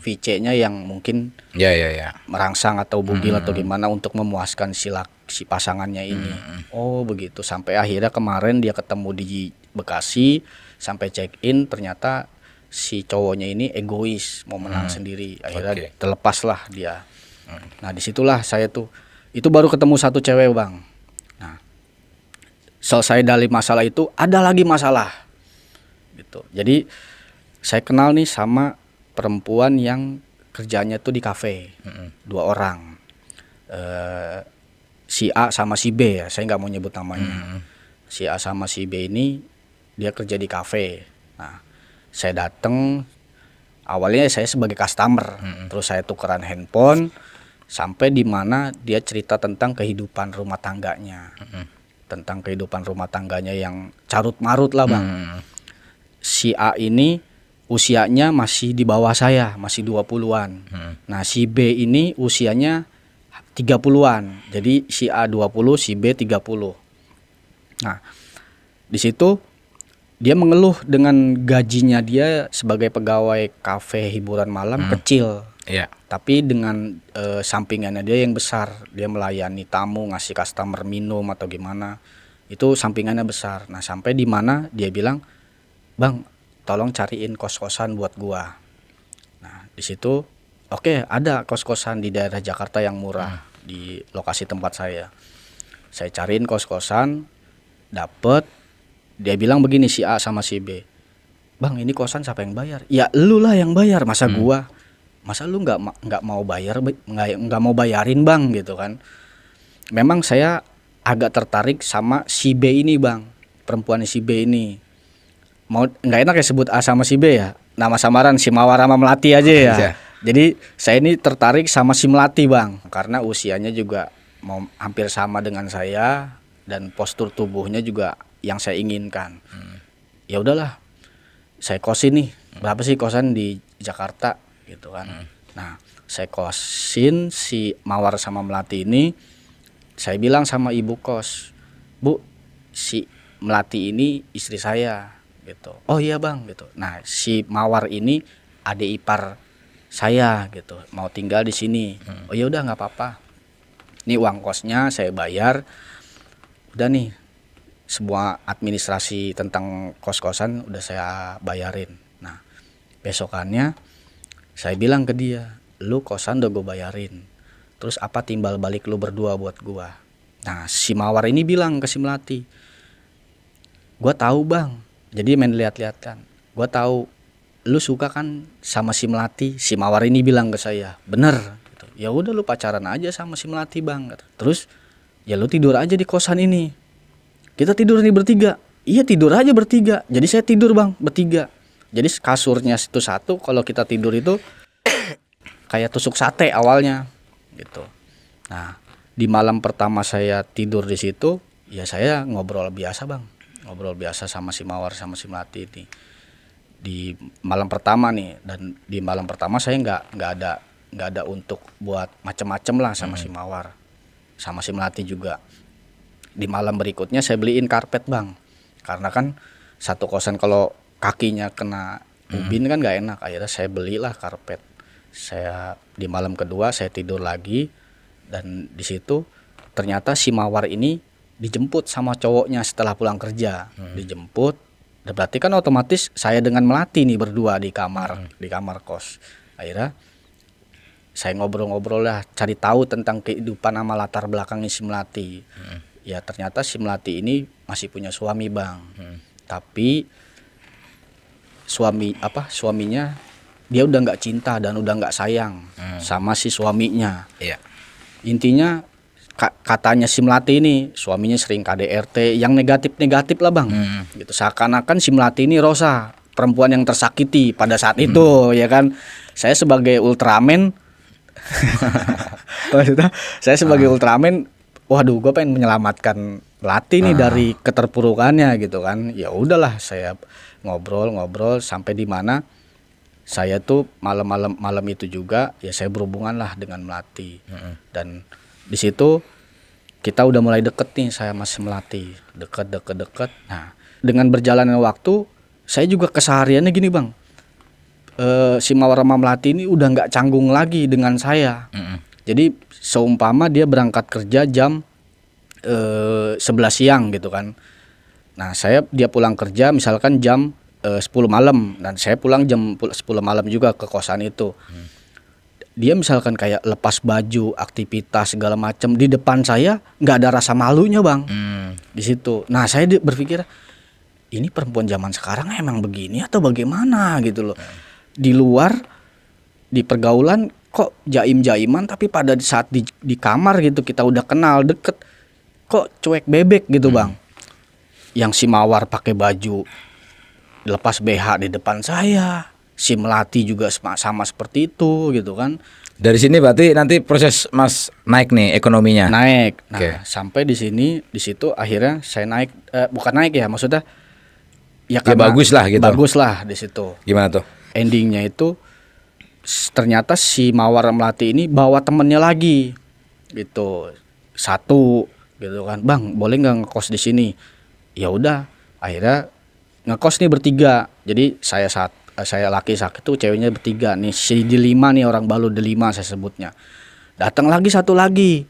VC-nya yang mungkin merangsang atau bugil atau gimana untuk memuaskan si pasangannya ini. Oh begitu. Sampai akhirnya kemarin dia ketemu di Bekasi, sampai check in ternyata si cowoknya ini egois, mau menang sendiri. Akhirnya terlepaslah dia. Nah disitulah saya tuh, itu baru ketemu satu cewek, bang. Nah selesai dari masalah itu, ada lagi masalah gitu. Jadi saya kenal nih sama perempuan yang kerjanya tuh di kafe, dua orang, si A sama si B ya, saya nggak mau nyebut namanya. Si A sama si B ini dia kerja di kafe. Nah saya datang, awalnya saya sebagai customer, terus saya tukeran handphone, sampai di mana dia cerita tentang kehidupan rumah tangganya, yang carut marut lah, bang. Si A ini usianya masih di bawah saya, masih 20-an. Nah si B ini usianya 30-an, jadi si A 20, si B 30. Nah di situ dia mengeluh dengan gajinya dia sebagai pegawai kafe hiburan malam kecil. Tapi dengan sampingannya dia yang besar. Dia melayani tamu, ngasih customer minum atau gimana. Itu sampingannya besar. Nah sampai di mana dia bilang, bang tolong cariin kos-kosan buat gua. Nah di situ oke, ada kos-kosan di daerah Jakarta yang murah di lokasi tempat saya. Saya cariin kos-kosan, dapet. Dia bilang begini, si A sama si B, bang ini kosan siapa yang bayar? Ya lu lah yang bayar, masa gua, masa lu nggak mau bayar, nggak mau bayarin, bang, gitu kan. Memang saya agak tertarik sama si B ini, bang, perempuan si B ini. Mau nggak enak ya sebut A sama si B ya, nama samaran si Mawar sama Melati aja ya. Jadi saya ini tertarik sama si Melati, bang, karena usianya juga mau hampir sama dengan saya dan postur tubuhnya juga yang saya inginkan. Ya udahlah, saya kosin nih, berapa sih kosan di Jakarta gitu kan. Nah saya kosin si Mawar sama Melati ini. Saya bilang sama ibu kos, bu, si Melati ini istri saya gitu. Oh iya bang gitu. Nah si Mawar ini adik ipar saya gitu, mau tinggal di sini. Oh ya udah nggak apa-apa, ini uang kosnya saya bayar. Udah nih, semua administrasi tentang kos-kosan udah saya bayarin. Nah besokannya saya bilang ke dia, lu kosan udah gue bayarin, terus apa timbal balik lu berdua buat gua? Nah si Mawar ini bilang ke si Melati, gua tahu bang, jadi main lihat-lihat kan, gua tahu lu suka kan sama si Melati. Si Mawar ini bilang ke saya, bener gitu. Ya udah lu pacaran aja sama si Melati bang, terus ya lu tidur aja di kosan ini. Kita tidur nih bertiga. Iya tidur aja bertiga. Jadi saya tidur bang bertiga. Jadi kasurnya itu satu. Kalau kita tidur itu kayak tusuk sate awalnya gitu. Nah di malam pertama saya tidur di situ, ya saya ngobrol biasa bang, ngobrol biasa sama si Mawar sama si Melati ini di malam pertama nih. Dan di malam pertama saya nggak ada untuk buat macem-macem lah sama si Mawar sama si Melati juga. Di malam berikutnya saya beliin karpet bang, karena kan satu kosan kalau kakinya kena ubin kan nggak enak. Akhirnya saya belilah karpet. Saya di malam kedua saya tidur lagi, dan di situ ternyata si Mawar ini dijemput sama cowoknya setelah pulang kerja. Dijemput, berarti kan otomatis saya dengan Melati nih berdua di kamar, di kamar kos. Akhirnya saya ngobrol-ngobrol lah, cari tahu tentang kehidupan sama latar belakangnya si Melati. Ya ternyata si Melati ini masih punya suami bang, tapi suaminya dia udah nggak cinta dan udah nggak sayang sama si suaminya. Intinya katanya si Melati ini suaminya sering KDRT yang negatif-negatif lah bang, gitu. Seakan-akan si Melati ini Rosa, perempuan yang tersakiti pada saat itu, ya kan. saya sebagai Ultraman maksudnya saya sebagai Ultraman, waduh gue pengen menyelamatkan Latih nih dari keterpurukannya gitu kan. Ya udahlah, saya ngobrol-ngobrol sampai di mana saya tuh malam itu juga ya saya berhubungan lah dengan Melati. Dan di situ kita udah mulai deket nih, saya masih Melati, deket. Nah, dengan berjalannya waktu, saya juga kesehariannya gini bang, si Mawar sama Melati ini udah nggak canggung lagi dengan saya. Jadi seumpama dia berangkat kerja jam 11 siang gitu kan. Nah, dia pulang kerja misalkan jam 10 malam dan saya pulang jam 10 malam juga ke kosan itu. Dia misalkan kayak lepas baju, aktivitas segala macam di depan saya, nggak ada rasa malunya bang di situ. Nah saya berpikir ini perempuan zaman sekarang emang begini atau bagaimana gitu loh. Di luar di pergaulan kok jaim-jaiman, tapi pada saat di kamar gitu kita udah kenal deket kok cuek bebek gitu bang. Yang si Mawar pakai baju lepas BH di depan saya. Si Melati juga sama seperti itu gitu kan. Dari sini berarti nanti proses mas naik nih ekonominya. Naik. Nah, sampai di sini, di situ akhirnya saya naik, bukan naik ya maksudnya. Ya, ya bagus lah gitu. Bagus lah di situ. Gimana tuh? Endingnya itu ternyata si Mawar Melati ini bawa temennya lagi gitu. Satu gitu kan. Bang, boleh nggak ngekos di sini? Ya udah, akhirnya ngekos nih bertiga. Jadi saya laki sakit tuh, ceweknya bertiga nih, si Delima nih, orang Balu Delima saya sebutnya. Datang lagi satu lagi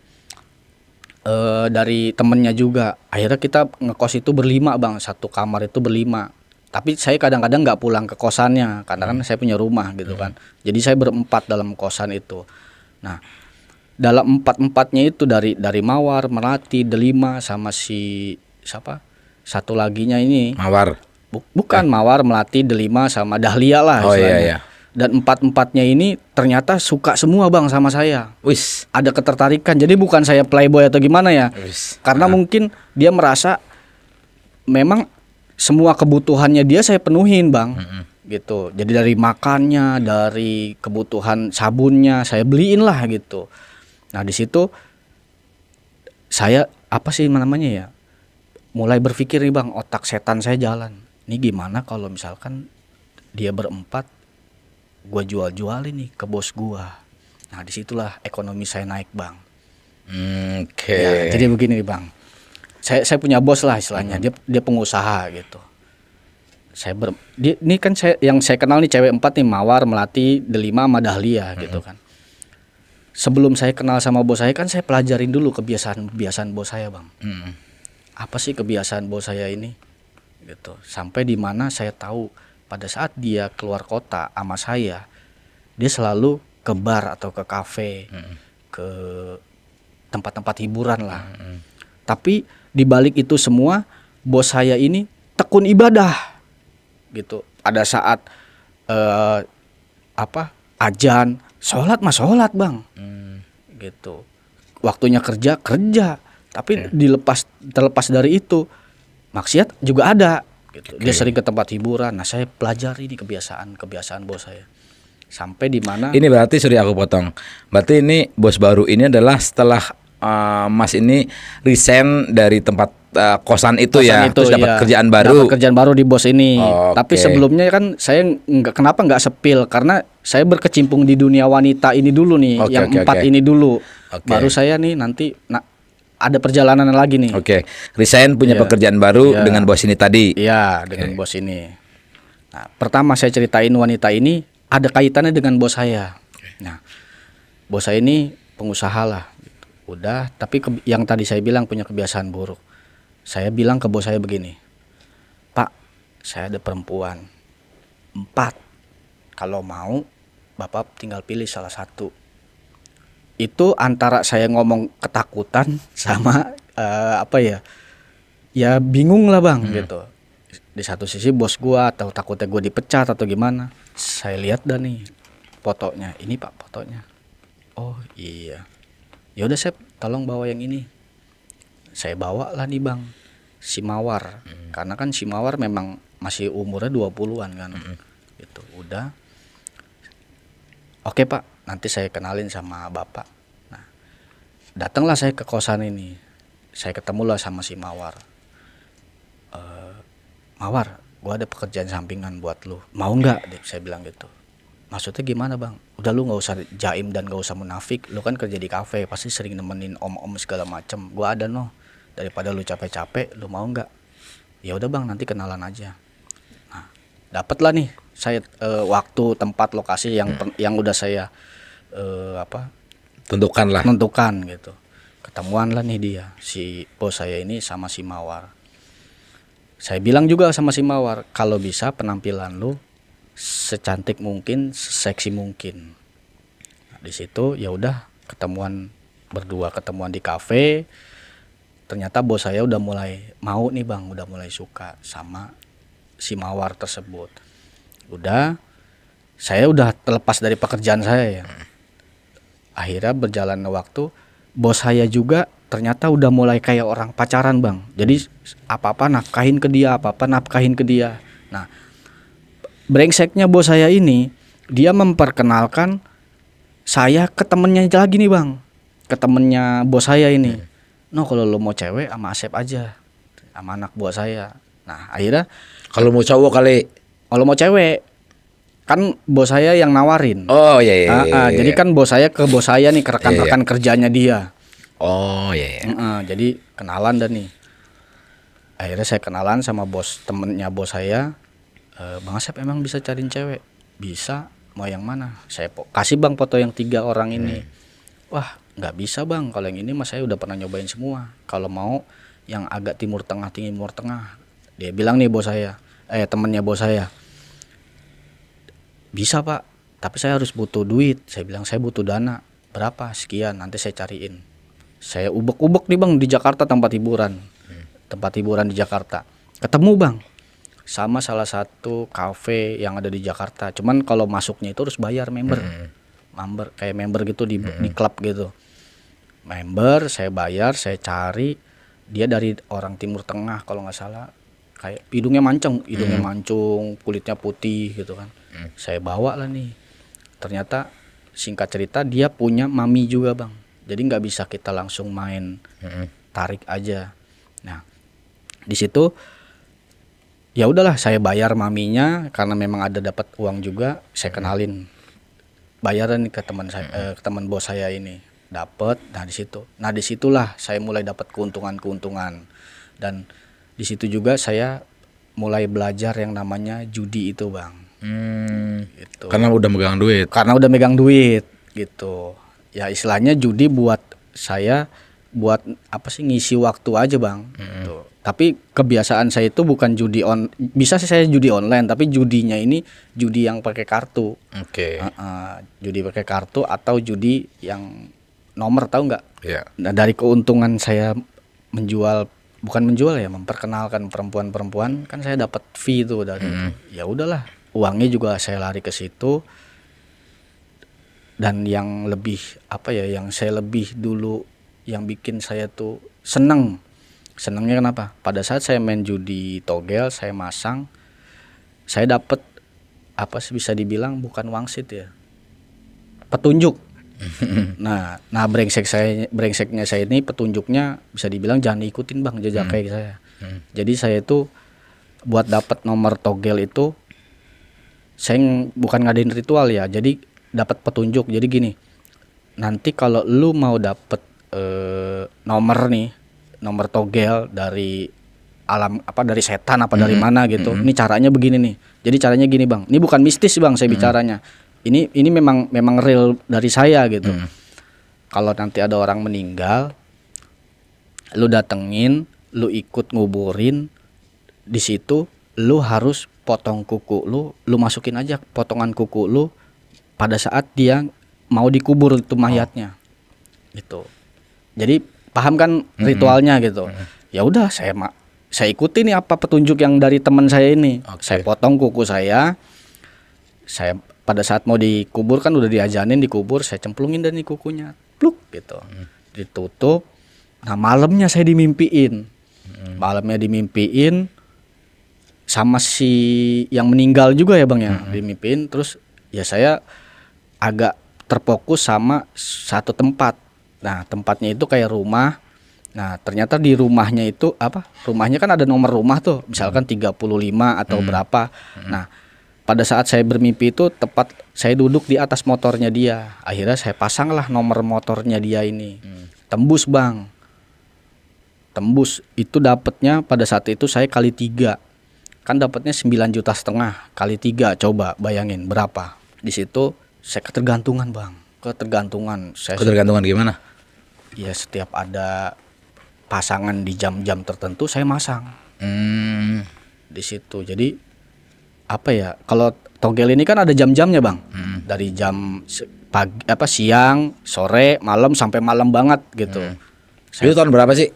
dari temennya juga. Akhirnya kita ngekos itu berlima bang, satu kamar itu berlima. Tapi saya kadang-kadang nggak pulang ke kosannya karena kan saya punya rumah gitu kan. Jadi saya berempat dalam kosan itu. Nah, dalam empat-empatnya itu dari Mawar, Melati, Delima sama si siapa satu laginya ini Mawar. Bukan Mawar, Melati, Delima sama Dahlia lah. Oh iya. Dan empat-empatnya ini ternyata suka semua bang sama saya. Wis, ada ketertarikan. Jadi bukan saya playboy atau gimana ya. Wis. Karena mungkin dia merasa memang semua kebutuhannya dia saya penuhin bang. Gitu. Jadi dari makannya, dari kebutuhan sabunnya saya beliin lah gitu. Nah di situ saya apa sih namanya ya, mulai berpikir nih bang, otak setan saya jalan. Ini gimana kalau misalkan dia berempat, gua jual-jualin nih ke bos gua. Nah disitulah ekonomi saya naik bang. Ya, jadi begini nih bang, saya punya bos lah istilahnya, dia pengusaha gitu. Ini kan yang saya kenal nih cewek empat nih, Mawar, Melati, Delima, Madahlia gitu kan. Sebelum saya kenal sama bos saya kan saya pelajarin dulu kebiasaan bos saya bang. Apa sih kebiasaan bos saya ini? Gitu. Sampai di mana saya tahu pada saat dia keluar kota sama saya, dia selalu ke bar atau ke kafe, ke tempat-tempat hiburan lah. Tapi di balik itu semua, bos saya ini tekun ibadah, gitu. Ada saat adzan, sholat mah sholat bang, gitu. Waktunya kerja. Tapi terlepas dari itu, maksiat juga ada gitu. Dia sering ke tempat hiburan. Nah saya pelajari di kebiasaan bos saya. Sampai di mana? Ini berarti, sorry aku potong, berarti ini bos baru ini adalah setelah mas ini resign dari tempat kosan itu ya, terus dapat kerjaan baru. Dapat kerjaan baru di bos ini. Tapi sebelumnya kan saya kenapa nggak sepil, karena saya berkecimpung di dunia wanita ini dulu nih, yang empat ini dulu. Baru saya nih nanti ada perjalanan lagi nih. Resign punya pekerjaan baru dengan bos ini tadi. Iya, dengan bos ini. Nah, pertama saya ceritain wanita ini ada kaitannya dengan bos saya. Nah, bos saya ini pengusaha lah. Udah, tapi yang tadi saya bilang punya kebiasaan buruk. Saya bilang ke bos saya begini, Pak, saya ada perempuan empat. Kalau mau, Bapak tinggal pilih salah satu. Itu antara saya ngomong ketakutan sama ya bingung lah bang gitu. Di satu sisi bos gua atau takutnya gua dipecat atau gimana. Saya lihat dah nih fotonya, ini Pak fotonya. Oh iya, yaudah Sep, tolong bawa yang ini. Saya bawa lah nih bang, si Mawar. Karena kan si Mawar memang masih umurnya 20-an kan. Gitu. Udah Oke Pak, nanti saya kenalin sama Bapak. Nah, datanglah saya ke kosan ini. Saya ketemulah sama si Mawar. Mawar, gue ada pekerjaan sampingan buat lu. Mau nggak? Saya bilang gitu. Maksudnya gimana Bang? Udah lu nggak usah jaim dan nggak usah munafik. Lu kan kerja di kafe, pasti sering nemenin om-om segala macem. Gue ada noh. Daripada lu capek-capek, lu mau nggak? Ya udah Bang, nanti kenalan aja. Nah, dapatlah nih saya waktu, tempat, lokasi yang udah saya tentukan gitu. Ketemuan lah nih dia, si bos saya ini sama si Mawar. Saya bilang juga sama si Mawar, kalau bisa penampilan lu secantik mungkin, seseksi mungkin. Nah, di situ ya udah ketemuan berdua, ketemuan di kafe. Ternyata bos saya udah mulai mau nih Bang, udah mulai suka sama si Mawar tersebut. Udah, saya udah terlepas dari pekerjaan saya ya. Akhirnya berjalan waktu, bos saya juga ternyata udah mulai kayak orang pacaran Bang. Jadi apa-apa nafkahin ke dia, apa-apa nafkahin ke dia. Nah, brengseknya bos saya ini, dia memperkenalkan saya ke temennya lagi nih Bang. Ke temennya bos saya ini. No, kalau lo mau cewek sama Asep aja, sama anak buah saya. Nah, akhirnya kalau mau cowok kali. Kalau mau cewek kan bos saya yang nawarin. Oh iya, iya, iya. Jadi kan bos saya ke nih ke rekan-rekan kerjanya dia. Oh iya, iya. Jadi kenalan dah nih. Akhirnya saya kenalan sama bos, temennya bos saya. Bang Asep emang bisa cariin cewek? Bisa. Mau yang mana? Saya kasih Bang foto yang 3 orang ini. Wah, nggak bisa Bang, kalau yang ini mas saya udah pernah nyobain semua. Kalau mau yang agak timur tengah, timur tengah. Dia bilang nih bos saya, temennya bos saya. Bisa Pak, tapi saya harus butuh duit. Saya bilang saya butuh dana. Berapa? Sekian, nanti saya cariin. Saya ubek-ubek nih Bang di Jakarta, tempat hiburan. Tempat hiburan di Jakarta. Ketemu Bang sama salah satu kafe yang ada di Jakarta. Cuman kalau masuknya itu harus bayar member. Kayak member gitu di klub gitu. Member, saya bayar, saya cari. Dia dari orang Timur Tengah kalau nggak salah. Kayak hidungnya mancung, kulitnya putih gitu kan. Saya bawa lah nih. Ternyata singkat cerita dia punya mami juga Bang. Jadi nggak bisa kita langsung main tarik aja. Nah, di situ ya udahlah saya bayar maminya karena memang ada dapat uang juga. Saya kenalin bayaran ke teman saya, ke teman bos saya ini. Dapat. Nah di situ, nah disitulah saya mulai dapat keuntungan-keuntungan. Dan di situ juga saya mulai belajar yang namanya judi itu Bang. Gitu. Karena udah megang duit. Karena udah megang duit gitu. Ya istilahnya judi buat saya, buat apa sih, ngisi waktu aja Bang. Gitu. Tapi kebiasaan saya itu bukan judi on, bisa sih saya judi online, tapi judinya ini judi yang pakai kartu. Oke. Judi pakai kartu atau judi yang nomor, tahu nggak? Iya. Nah, dari keuntungan saya menjual, bukan menjual ya, memperkenalkan perempuan-perempuan, kan saya dapat fee itu dari ya udahlah, uangnya juga saya lari ke situ. Dan yang lebih apa ya, yang saya lebih dulu yang bikin saya tuh seneng, senengnya kenapa? Pada saat saya main judi togel, saya masang, saya dapat apa sih, bisa dibilang bukan wangsit ya, petunjuk. Nah brengseknya saya ini, petunjuknya bisa dibilang jangan diikutin Bang, jejak kayak saya. Jadi saya itu buat dapat nomor togel itu, saya bukan ngadain ritual ya. Jadi dapat petunjuk. Jadi gini, nanti kalau lu mau dapat nomor nih, nomor togel dari alam apa, dari setan apa dari mana gitu. Ini caranya begini nih. Jadi caranya gini Bang. Ini bukan mistis Bang saya bicaranya. Ini memang real dari saya gitu. Kalau nanti ada orang meninggal, lu datengin, lu ikut nguburin, di situ lu harus potong kuku lu, lu masukin aja potongan kuku lu pada saat dia mau dikubur itu mayatnya. Gitu. Jadi paham kan ritualnya gitu. Ya udah saya ikuti nih apa petunjuk yang dari teman saya ini. Saya potong kuku saya. Saya pada saat mau dikubur kan udah diajanin dikubur, saya cemplungin dari kukunya, pluk gitu, ditutup. Nah malamnya saya dimimpiin, sama si yang meninggal juga ya Bang ya, dimimpiin. Terus ya saya agak terfokus sama satu tempat. Nah, tempatnya itu kayak rumah. Nah, ternyata di rumahnya itu apa? Rumahnya kan ada nomor rumah tuh, misalkan 35 atau berapa. Nah, pada saat saya bermimpi itu tepat saya duduk di atas motornya dia. Akhirnya saya pasanglah nomor motornya dia ini. Tembus, Bang. Tembus. Itu dapatnya pada saat itu saya kali 3. Kan dapatnya 9,5 juta kali 3. Coba bayangin berapa. Di situ saya ketergantungan, Bang. Ketergantungan. Ketergantungan gimana? Ya, setiap ada pasangan di jam-jam tertentu saya masang. Di situ. Jadi apa ya? Kalau togel ini kan ada jam-jamnya, Bang. Dari jam pagi, apa, siang, sore, malam sampai malam banget gitu. Itu tahun berapa sih?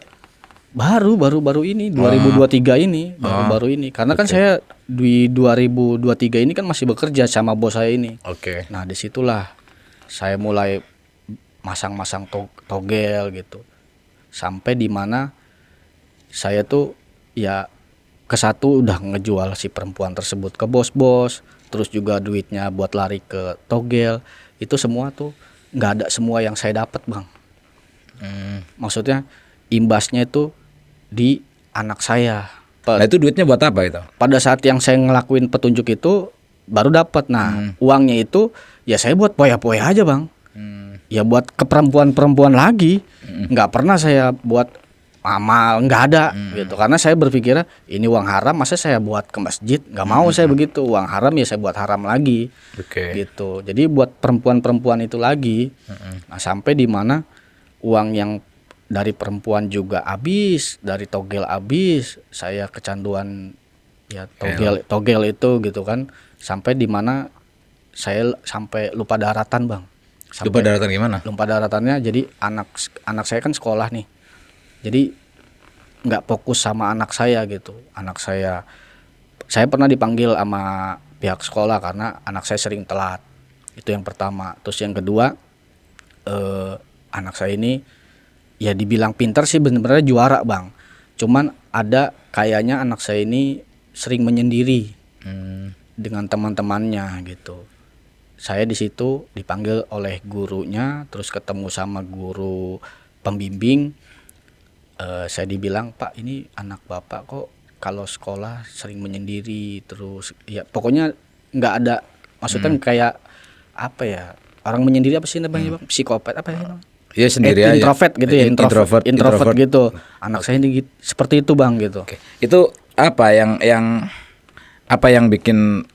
Baru ini 2023 ini, baru ini. Karena kan saya di 2023 ini kan masih bekerja sama bos saya ini. Nah, disitulah saya mulai masang-masang togel gitu. Sampai di mana saya tuh ya ke satu udah ngejual si perempuan tersebut ke bos-bos, terus juga duitnya buat lari ke togel. Itu semua tuh nggak ada semua yang saya dapat, Bang. Maksudnya imbasnya itu di anak saya. Nah, itu duitnya buat apa itu? Pada saat yang saya ngelakuin petunjuk itu baru dapat. Nah, uangnya itu ya saya buat poya-poya aja, Bang. Ya buat ke perempuan-perempuan lagi. Nggak pernah saya buat amal, nggak ada gitu. Karena saya berpikir ini uang haram, masa saya buat ke masjid? Nggak mau saya begitu. Uang haram ya saya buat haram lagi. Gitu. Jadi buat perempuan-perempuan itu lagi. Nah, sampai di mana uang yang dari perempuan juga habis, dari togel habis, saya kecanduan ya togel itu gitu kan, sampai di mana saya sampai lupa daratan, Bang. Sampai lupa daratan gimana? Lupa daratannya, jadi anak saya kan sekolah nih, jadi nggak fokus sama anak saya gitu. Anak saya pernah dipanggil sama pihak sekolah karena anak saya sering telat. Itu yang pertama. Terus yang kedua, anak saya ini ya dibilang pintar sih bener-bener juara, Bang. Cuman ada kayaknya anak saya ini sering menyendiri dengan teman-temannya gitu. Saya di situ dipanggil oleh gurunya, terus ketemu sama guru pembimbing. Saya dibilang, "Pak, ini anak Bapak kok kalau sekolah sering menyendiri terus." Ya pokoknya nggak ada, maksudnya kayak apa ya? Orang menyendiri apa sih namanya, Bang? Psikopat apa ya? Ya sendiri aja. Introvert gitu ya, introvert gitu. Anak saya ini gitu, seperti itu, Bang, gitu. Itu apa yang bikin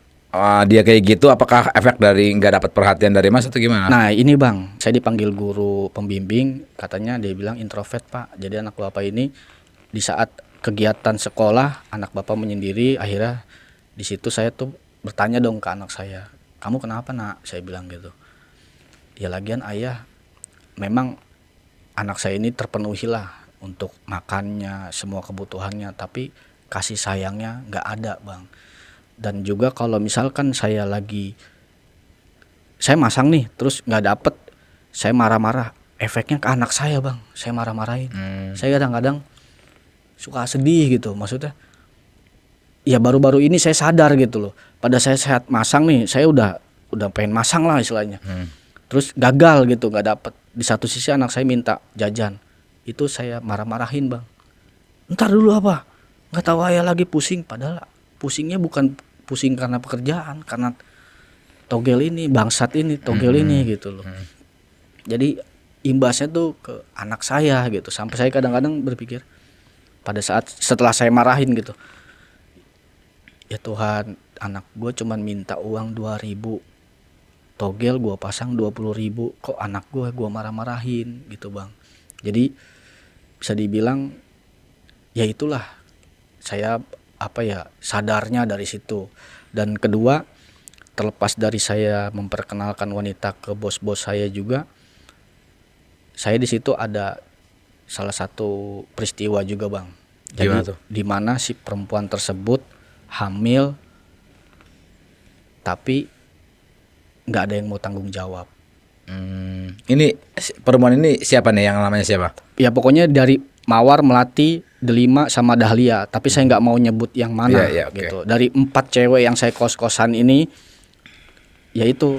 dia kayak gitu? Apakah efek dari nggak dapat perhatian dari Mas atau gimana? Nah, ini, Bang, saya dipanggil guru pembimbing, katanya dia bilang introvert, Pak. Jadi anak Bapak ini di saat kegiatan sekolah anak Bapak menyendiri. Akhirnya di situ saya tuh bertanya dong ke anak saya, "Kamu kenapa, Nak?" Saya bilang gitu. "Ya lagian Ayah, memang anak saya ini terpenuhilah untuk makannya, semua kebutuhannya, tapi kasih sayangnya nggak ada, Bang. Dan juga kalau misalkan saya lagi, saya masang nih, terus nggak dapet, saya marah-marah, efeknya ke anak saya, Bang. Saya marah-marahin." Saya kadang-kadang suka sedih gitu, maksudnya. Ya baru-baru ini saya sadar gitu loh. Pada saya sehat masang nih, saya udah pengen masang lah istilahnya. Terus gagal gitu, nggak dapet. Di satu sisi anak saya minta jajan, itu saya marah-marahin, Bang. "Ntar dulu apa? Nggak tahu Ayah lagi pusing." Padahal pusingnya bukan pusing karena pekerjaan, karena togel ini, bangsat ini, togel ini gitu loh. Jadi imbasnya tuh ke anak saya gitu. Sampai saya kadang-kadang berpikir pada saat setelah saya marahin gitu, ya Tuhan, anak gue cuman minta uang 2.000. Togel gue pasang 20.000, kok anak gue marah-marahin gitu, Bang. Jadi bisa dibilang ya itulah saya apa ya sadarnya dari situ. Dan kedua, terlepas dari saya memperkenalkan wanita ke bos-bos saya juga, saya di situ ada salah satu peristiwa juga, Bang. Jadi di mana si perempuan tersebut hamil tapi nggak ada yang mau tanggung jawab. Ini perempuan ini siapa nih, yang namanya siapa? Ya pokoknya dari Mawar, Melati, Delima sama Dahlia. Tapi saya nggak mau nyebut yang mana gitu. Dari 4 cewek yang saya kos-kosan ini, yaitu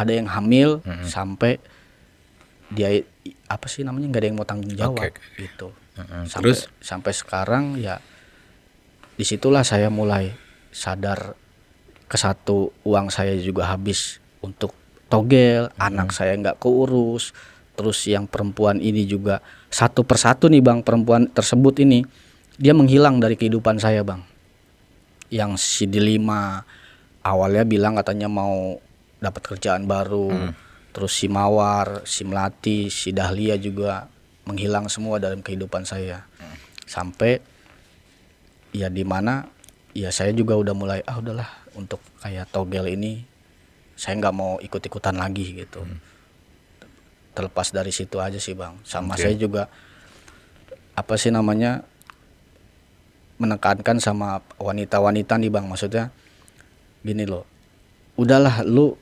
ada yang hamil sampai dia apa sih namanya nggak ada yang mau tanggung jawab gitu. Sampai sekarang ya disitulah saya mulai sadar ke satu, uang saya juga habis untuk togel, anak saya nggak keurus, terus yang perempuan ini juga satu persatu nih bang, perempuan tersebut ini dia menghilang dari kehidupan saya bang. Yang si Delima awalnya bilang katanya mau dapat kerjaan baru, terus si Mawar, si Melati, si Dahlia juga menghilang semua dalam kehidupan saya. Sampai ya dimana ya saya juga udah mulai udahlah untuk kayak togel ini saya nggak mau ikut-ikutan lagi gitu. Terlepas dari situ aja sih bang. Sama saya juga apa sih namanya menekankan sama wanita-wanita nih bang, maksudnya gini loh, udahlah lu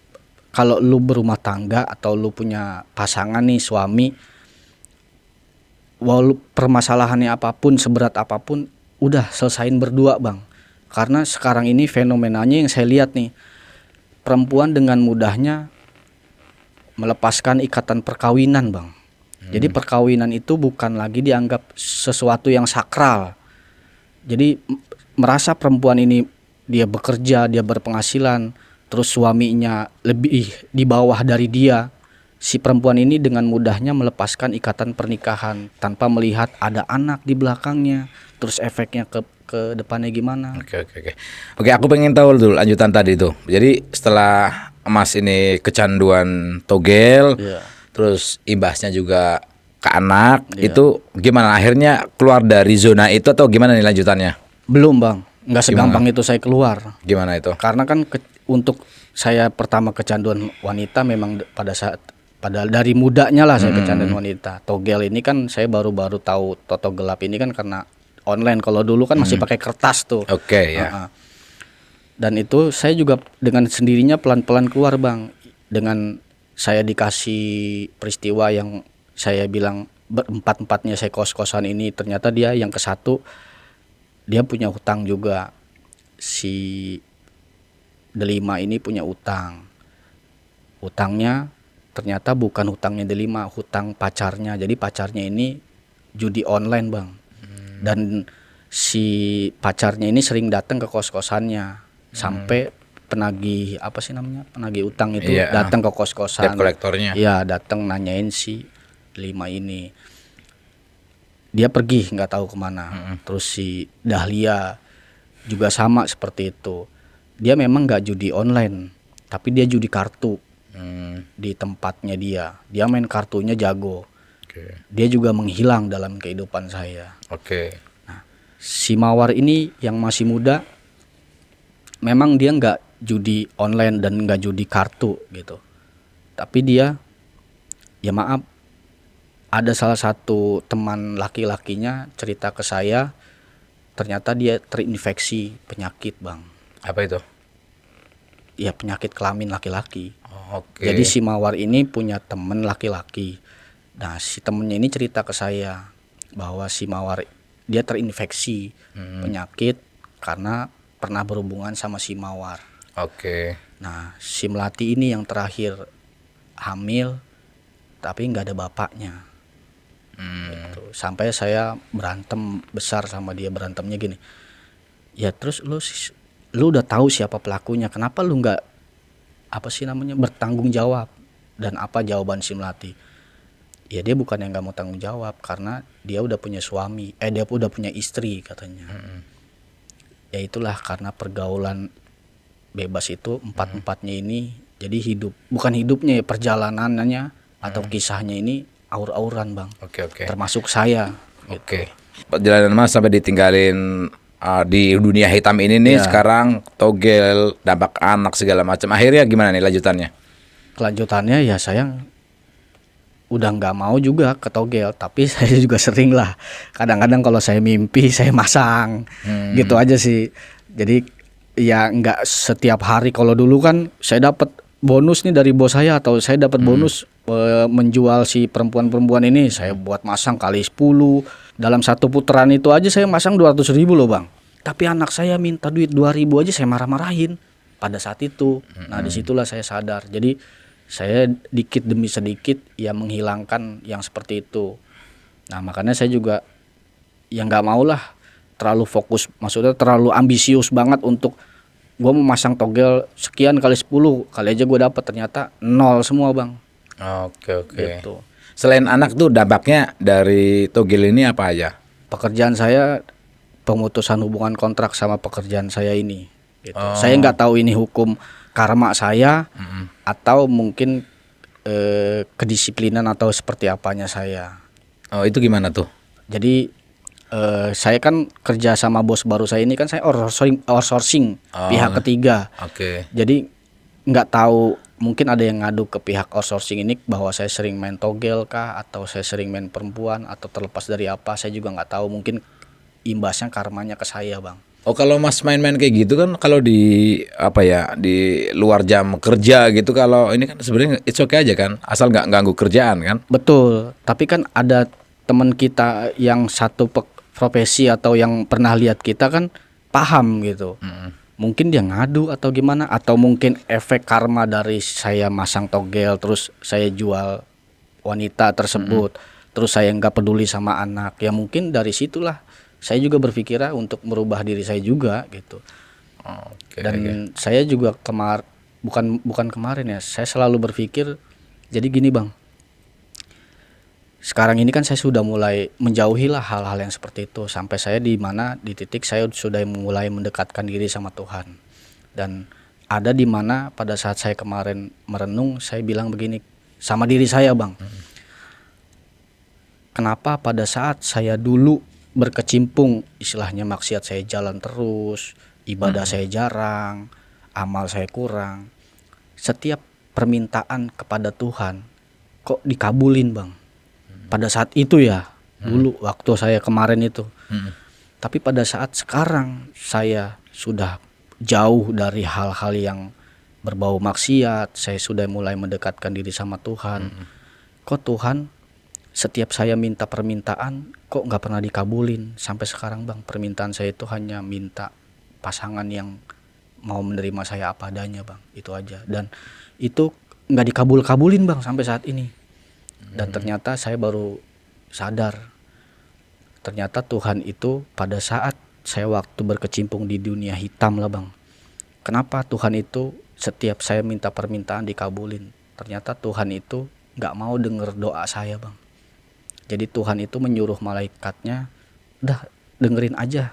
kalau lu berumah tangga atau lu punya pasangan nih suami, walau permasalahannya apapun seberat apapun, udah selesain berdua bang. Karena sekarang ini fenomenanya yang saya lihat nih, perempuan dengan mudahnya melepaskan ikatan perkawinan bang. Jadi perkawinan itu bukan lagi dianggap sesuatu yang sakral. Jadi merasa perempuan ini dia bekerja, dia berpenghasilan, terus suaminya lebih di bawah dari dia, si perempuan ini dengan mudahnya melepaskan ikatan pernikahan tanpa melihat ada anak di belakangnya, terus efeknya ke depannya gimana. Oke, aku pengen tahu dulu lanjutan tadi tuh. Jadi setelah Mas ini kecanduan togel, terus imbasnya juga ke anak, itu gimana akhirnya keluar dari zona itu atau gimana nih lanjutannya? Belum bang, nggak segampang itu saya keluar. Gimana itu? Karena kan untuk saya pertama kecanduan wanita memang pada saat dari mudanya lah saya kecanduan wanita. Togel ini kan saya baru-baru tahu toto gelap ini kan karena online. Kalau dulu kan masih pakai kertas tuh. Dan itu saya juga dengan sendirinya pelan-pelan keluar bang. Dengan saya dikasih peristiwa yang saya bilang berempat-empatnya saya kos-kosan ini, ternyata dia yang ke satu dia punya hutang juga. Si Delima ini punya utang. Utangnya ternyata bukan hutangnya Delima, hutang pacarnya. Jadi pacarnya ini judi online bang. Dan si pacarnya ini sering datang ke kos-kosannya. Sampai penagih apa sih namanya, penagih utang itu datang ke kos-kosan. Iya, datang nanyain si Delima ini. Dia pergi nggak tahu kemana. Terus si Dahlia juga sama seperti itu. Dia memang nggak judi online, tapi dia judi kartu. Di tempatnya dia, dia main kartunya jago. Dia juga menghilang dalam kehidupan saya. Nah, si Mawar ini yang masih muda, memang dia nggak judi online dan nggak judi kartu gitu. Tapi dia, ya maaf, ada salah satu teman laki-lakinya cerita ke saya, ternyata dia terinfeksi penyakit bang. Apa itu? Ya penyakit kelamin laki-laki. Jadi si Mawar ini punya temen laki-laki. Nah si temennya ini cerita ke saya bahwa si Mawar dia terinfeksi penyakit karena pernah berhubungan sama si Mawar. Nah si Melati ini yang terakhir hamil tapi nggak ada bapaknya. Gitu. Sampai saya berantem besar sama dia. Berantemnya gini, ya terus lu udah tahu siapa pelakunya, kenapa lu nggak apa sih namanya bertanggung jawab? Dan apa jawaban si Melati? Ya dia bukan yang nggak mau tanggung jawab, karena dia udah punya suami, dia udah punya istri katanya. Ya itulah, karena pergaulan bebas itu empat-empatnya ini, jadi hidup bukan hidupnya ya, perjalanannya atau kisahnya ini aur-auran bang. Termasuk saya. Perjalanan Mas sampai ditinggalin di dunia hitam ini nih, sekarang togel, dampak anak segala macam. Akhirnya gimana nih lanjutannya? Kelanjutannya ya saya udah nggak mau juga ke togel, tapi saya juga sering lah. Kadang-kadang kalau saya mimpi saya masang, gitu aja sih. Jadi ya nggak setiap hari. Kalau dulu kan saya dapat bonus nih dari bos saya, atau saya dapat bonus menjual si perempuan-perempuan ini, saya buat masang kali 10. Dalam satu putaran itu aja saya masang 200.000 loh bang. Tapi anak saya minta duit 2.000 aja saya marah-marahin pada saat itu. Nah disitulah saya sadar. Jadi saya dikit demi sedikit ya menghilangkan yang seperti itu. Nah makanya saya juga ya nggak mau lah terlalu fokus, maksudnya terlalu ambisius banget untuk gue memasang togel sekian kali 10 kali aja gue dapat, ternyata nol semua bang. Oke. Gitu. Selain anak tuh dampaknya dari togel ini apa aja? Pekerjaan saya, pemutusan hubungan kontrak sama pekerjaan saya ini. Gitu. Oh. Saya nggak tahu ini hukum karma saya atau mungkin kedisiplinan atau seperti apanya saya. Oh itu gimana tuh? Jadi saya kan kerja sama bos baru saya ini kan saya outsourcing pihak ketiga. Oke. Jadi nggak tahu, mungkin ada yang ngadu ke pihak outsourcing ini bahwa saya sering main togel kah atau saya sering main perempuan atau terlepas dari apa saya juga nggak tahu, mungkin imbasnya karmanya ke saya bang. Oh kalau mas main-main kayak gitu kan kalau di apa ya di luar jam kerja gitu, kalau ini kan sebenarnya it's okay aja kan, asal nggak ganggu kerjaan kan. Betul, tapi kan ada teman kita yang satu profesi atau yang pernah lihat kita kan paham gitu. Mungkin dia ngadu atau gimana, atau mungkin efek karma dari saya masang togel terus saya jual wanita tersebut, terus saya nggak peduli sama anak ya, mungkin dari situlah saya juga berpikirnya untuk merubah diri saya juga gitu. Saya juga bukan kemarin ya, saya selalu berpikir jadi gini bang, sekarang ini kan saya sudah mulai menjauhi lah hal-hal yang seperti itu, sampai saya di titik saya sudah mulai mendekatkan diri sama Tuhan. Dan ada di mana pada saat saya kemarin merenung, saya bilang begini sama diri saya bang, kenapa pada saat saya dulu berkecimpung istilahnya maksiat saya jalan terus, ibadah saya jarang, amal saya kurang, setiap permintaan kepada Tuhan kok dikabulin bang pada saat itu ya, dulu waktu saya kemarin itu. Tapi pada saat sekarang saya sudah jauh dari hal-hal yang berbau maksiat, saya sudah mulai mendekatkan diri sama Tuhan, kok Tuhan setiap saya minta permintaan kok nggak pernah dikabulin sampai sekarang bang. Permintaan saya itu hanya minta pasangan yang mau menerima saya apa adanya bang, itu aja, dan itu nggak dikabul-kabulin bang sampai saat ini. Dan ternyata saya baru sadar ternyata Tuhan itu pada saat saya waktu berkecimpung di dunia hitam lah bang, kenapa Tuhan itu setiap saya minta permintaan dikabulin, ternyata Tuhan itu nggak mau denger doa saya bang. Jadi Tuhan itu menyuruh malaikatnya, udah dengerin aja,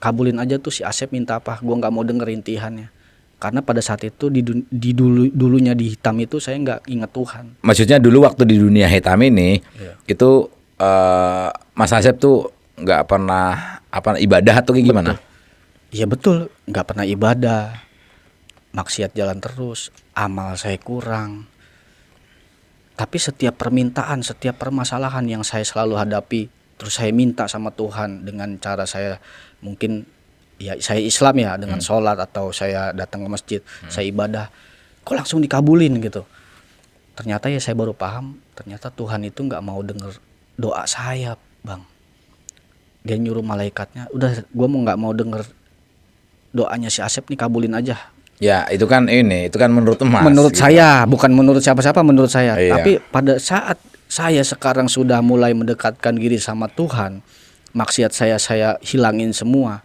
kabulin aja tuh si Asep minta apa, gua nggak mau dengerin tihannya. Karena pada saat itu dulunya di hitam itu saya nggak ingat Tuhan. Maksudnya dulu waktu di dunia hitam ini, itu Mas Asep tuh nggak pernah apa ibadah atau kayak gimana? Iya betul, nggak pernah ibadah, maksiat jalan terus, amal saya kurang. Tapi setiap permintaan, setiap permasalahan yang saya selalu hadapi, terus saya minta sama Tuhan dengan cara saya mungkin ya saya Islam ya, dengan sholat atau saya datang ke masjid, saya ibadah, kok langsung dikabulin gitu. Ternyata ya saya baru paham, ternyata Tuhan itu nggak mau denger doa saya bang. Dia nyuruh malaikatnya, udah gue mau nggak mau denger doanya si Asep nih, kabulin aja. Ya itu kan menurut Mas. Menurut gitu. Saya, bukan menurut siapa-siapa, menurut saya. Iya. Tapi pada saat saya sekarang sudah mulai mendekatkan diri sama Tuhan, maksiat saya hilangin semua.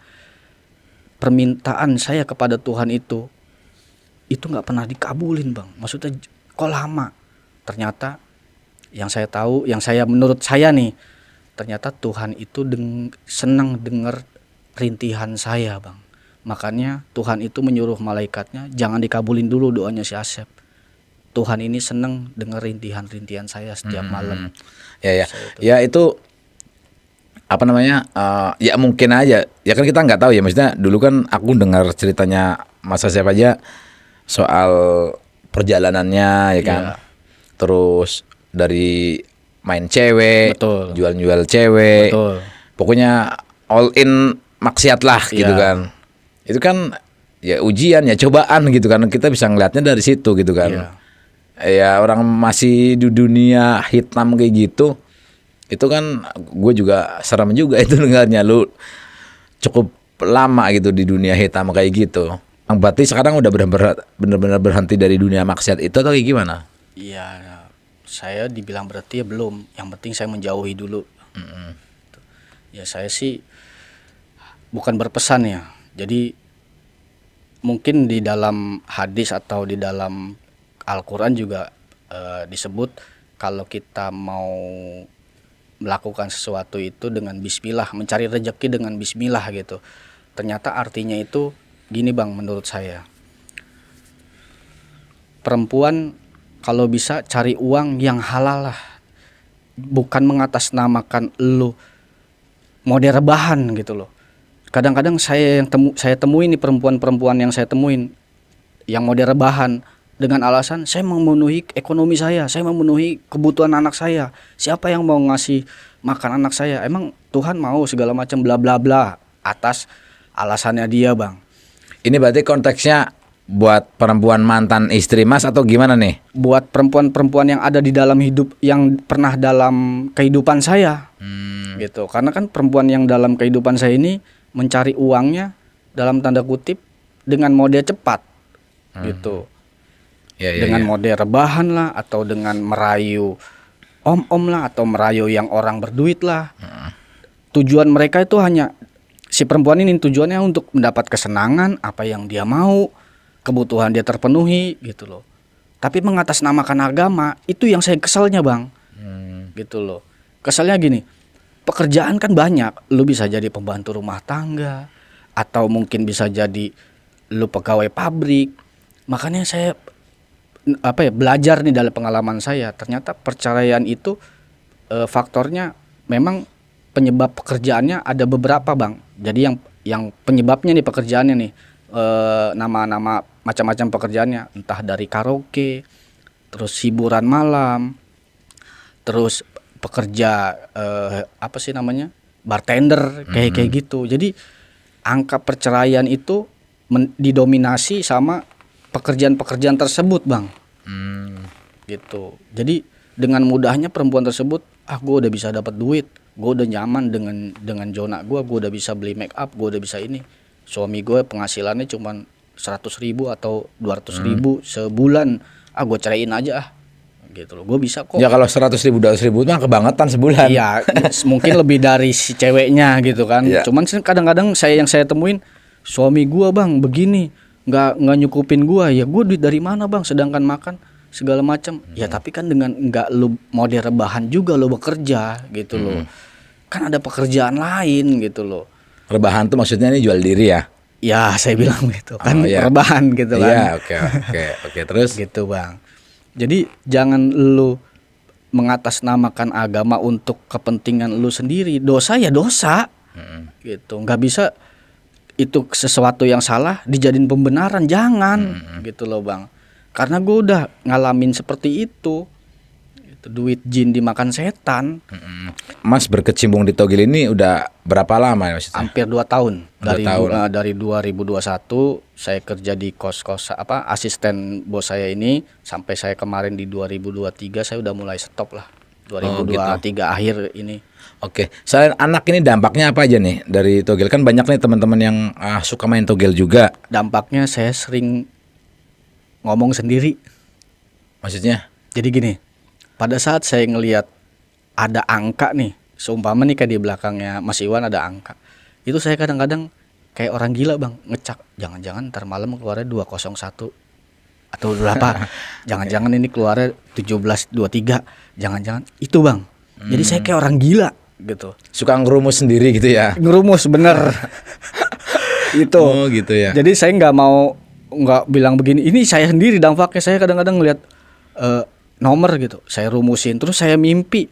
Permintaan saya kepada Tuhan itu nggak pernah dikabulin bang. Maksudnya kok lama? Ternyata yang saya tahu, yang saya menurut saya nih, ternyata Tuhan itu senang dengar rintihan saya bang. Makanya Tuhan itu menyuruh malaikatnya jangan dikabulin dulu doanya si Asep. Tuhan ini seneng dengar rintihan-rintihan saya setiap malam. Ya itu apa namanya? Ya mungkin aja. Ya kan kita nggak tahu ya. Maksudnya dulu kan aku dengar ceritanya Mas Asep aja soal perjalanannya ya kan. Terus dari main cewek, jual-jual cewek, pokoknya all in maksiat lah gitu kan. Itu kan ya ujian ya cobaan gitu kan, kita bisa ngelihatnya dari situ gitu kan. Ya orang masih di dunia hitam kayak gitu, itu kan gue juga serem juga itu dengarnya, lu cukup lama gitu di dunia hitam kayak gitu. Berarti sekarang udah benar-benar berhenti dari dunia maksiat itu atau kayak gimana? Iya, saya dibilang berarti ya belum. Yang penting saya menjauhi dulu. Ya saya sih bukan berpesan ya. Jadi mungkin di dalam hadis atau di dalam Al-Quran juga disebut kalau kita mau melakukan sesuatu itu dengan bismillah, mencari rezeki dengan bismillah gitu. Ternyata artinya itu gini Bang, menurut saya. Perempuan kalau bisa cari uang yang halal lah, bukan mengatasnamakan lu mode rebahan gitu loh. Kadang-kadang saya temuin nih perempuan-perempuan yang saya temuin yang mode rebahan dengan alasan saya memenuhi ekonomi saya memenuhi kebutuhan anak saya. Siapa yang mau ngasih makan anak saya? Emang Tuhan mau segala macam bla bla bla atas alasannya dia, Bang. Ini berarti konteksnya buat perempuan mantan istri Mas atau gimana nih? Buat perempuan-peremwan yang ada di dalam hidup, yang pernah dalam kehidupan saya. Gitu. Karena kan perempuan yang dalam kehidupan saya ini mencari uangnya dalam tanda kutip dengan mode cepat. Gitu. Dengan mode rebahan lah, atau dengan merayu om-om lah, atau merayu yang orang berduit lah. Tujuan mereka itu hanya, si perempuan ini tujuannya untuk mendapat kesenangan, apa yang dia mau, kebutuhan dia terpenuhi gitu loh. Tapi mengatasnamakan agama itu yang saya keselnya Bang. Gitu loh. Keselnya gini, pekerjaan kan banyak. Lu bisa jadi pembantu rumah tangga, atau mungkin bisa jadi lu pegawai pabrik. Makanya saya apa ya, belajar nih dalam pengalaman saya. Ternyata perceraian itu faktornya memang penyebab pekerjaannya ada beberapa Bang. Jadi yang penyebabnya nih pekerjaannya nih, nama-nama macam-macam pekerjaannya, entah dari karaoke, terus hiburan malam, terus pekerja apa sih namanya, bartender, kayak gitu. Jadi angka perceraian itu didominasi sama pekerjaan-pekerjaan tersebut Bang. Gitu. Jadi dengan mudahnya perempuan tersebut, ah gue udah bisa dapat duit, gue udah nyaman dengan zona gue udah bisa beli make up, gue udah bisa ini. Suami gue penghasilannya cuma 100.000 atau 200.000 sebulan. Ah gue cerain aja ah. Gitu loh, gue bisa kok. Ya kalau 100.000, 200.000 mah kebangetan sebulan. Iya, mungkin lebih dari si ceweknya gitu kan. Ya. Cuman kadang-kadang yang saya temuin, suami gue Bang begini, nggak nyukupin gue. Ya gue duit dari mana Bang, sedangkan makan segala macam. Ya tapi kan dengan nggak lo mode rebahan juga lo bekerja gitu loh. Kan ada pekerjaan lain gitu loh. Rebahan tuh maksudnya ini jual diri ya? Ya saya bilang gitu kan, rebahan gitu kan. Iya, oke terus? Gitu Bang. Jadi jangan lu mengatasnamakan agama untuk kepentingan lu sendiri. Dosa ya dosa, gitu. Gak bisa itu sesuatu yang salah dijadiin pembenaran, jangan gitu loh Bang. Karena gue udah ngalamin seperti itu. Duit jin dimakan setan. Mas berkecimpung di Togel ini udah berapa lama maksudnya? Hampir 2 tahun. Dari 2021 saya kerja di kos-kos apa asisten bos saya ini, sampai saya kemarin di 2023 saya udah mulai stop lah. 2023 gitu. Akhir ini. Oke. Selain anak ini dampaknya apa aja nih dari Togel? Kan banyak nih teman-teman yang suka main Togel juga. Dampaknya saya sering ngomong sendiri. Maksudnya? Jadi gini, pada saat saya ngelihat ada angka nih, seumpama nih kayak di belakangnya Mas Iwan ada angka, itu saya kadang-kadang kayak orang gila Bang, ngecak, jangan-jangan ntar malam keluarnya 201 atau berapa, jangan-jangan ini keluarnya 1723, jangan-jangan itu Bang. Jadi saya kayak orang gila gitu. Suka ngerumus sendiri gitu ya? Ngerumus bener. Itu. Oh, gitu ya. Jadi saya nggak bilang begini. Ini saya sendiri dampaknya, saya kadang-kadang ngelihat nomor gitu, saya rumusin, terus saya mimpi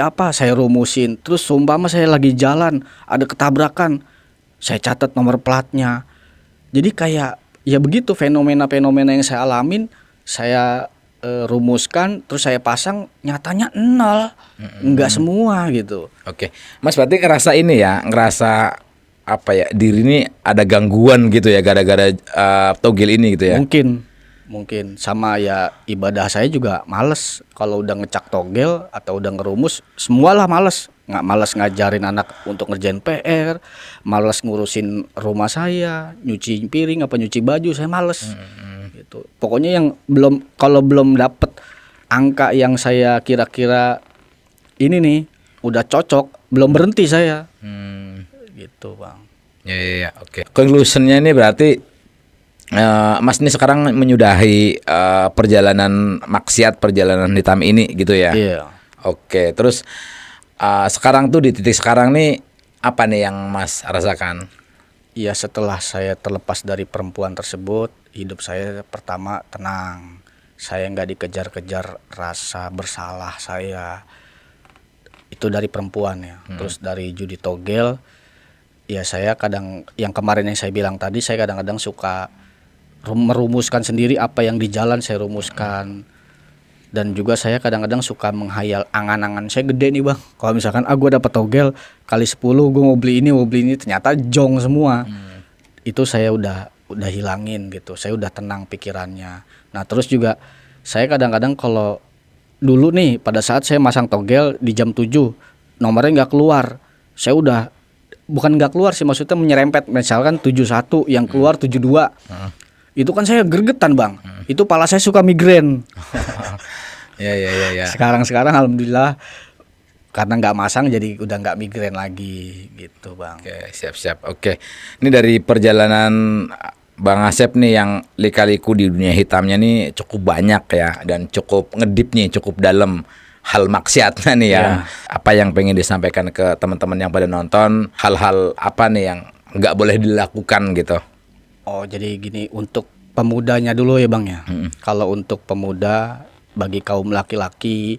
apa, saya rumusin, terus seumpama saya lagi jalan ada ketabrakan, saya catat nomor platnya. Jadi kayak ya begitu, fenomena-fenomena yang saya alamin saya rumuskan, terus saya pasang, nyatanya nol, nggak semua gitu. Oke, Mas berarti ngerasa ini ya, ngerasa apa ya, diri ini ada gangguan gitu ya gara-gara Togel ini gitu ya? Mungkin sama ya, ibadah saya juga males. Kalau udah ngecak Togel atau udah ngerumus, semualah males. Nggak males ngajarin anak untuk ngerjain PR, males ngurusin rumah saya, nyuci piring apa nyuci baju, saya males. Gitu. Pokoknya yang belum, kalau belum dapet angka yang saya kira-kira ini nih udah cocok, belum berhenti saya. Gitu Bang. Ya, oke. Conclusionnya ini berarti Mas ini sekarang menyudahi perjalanan maksiat, perjalanan hitam ini gitu ya. Iya. Oke, terus sekarang tuh di titik sekarang nih apa nih yang Mas rasakan? Iya, setelah saya terlepas dari perempuan tersebut, hidup saya pertama tenang. Saya nggak dikejar-kejar rasa bersalah saya. Itu dari perempuan ya. Terus dari judi togel, ya saya kadang, yang kemarin yang saya bilang tadi, saya kadang-kadang suka merumuskan sendiri apa yang di jalan saya rumuskan. Dan juga saya kadang-kadang suka menghayal angan-angan, saya gede nih Bang, kalau misalkan gue dapet togel kali 10, gue mau beli ini, ternyata jong semua. Itu saya udah hilangin gitu, saya udah tenang pikirannya. Nah terus juga saya kadang-kadang kalau dulu nih pada saat saya masang togel di jam 7 nomornya nggak keluar, saya udah, bukan nggak keluar sih, maksudnya menyerempet, misalkan 71 yang keluar 72. Itu kan saya gergetan Bang. Itu pala saya suka migrain. Ya. Sekarang alhamdulillah karena nggak masang jadi udah nggak migrain lagi gitu Bang. Oke, siap. Oke. Ini dari perjalanan Bang Asep nih yang lika-liku di dunia hitamnya nih cukup banyak ya, dan cukup ngedip nih, cukup dalam hal maksiatnya nih ya. Apa yang pengen disampaikan ke teman-teman yang pada nonton, hal-hal apa nih yang nggak boleh dilakukan gitu? Oh jadi gini, untuk pemudanya dulu ya Bang ya. Kalau untuk pemuda, bagi kaum laki-laki,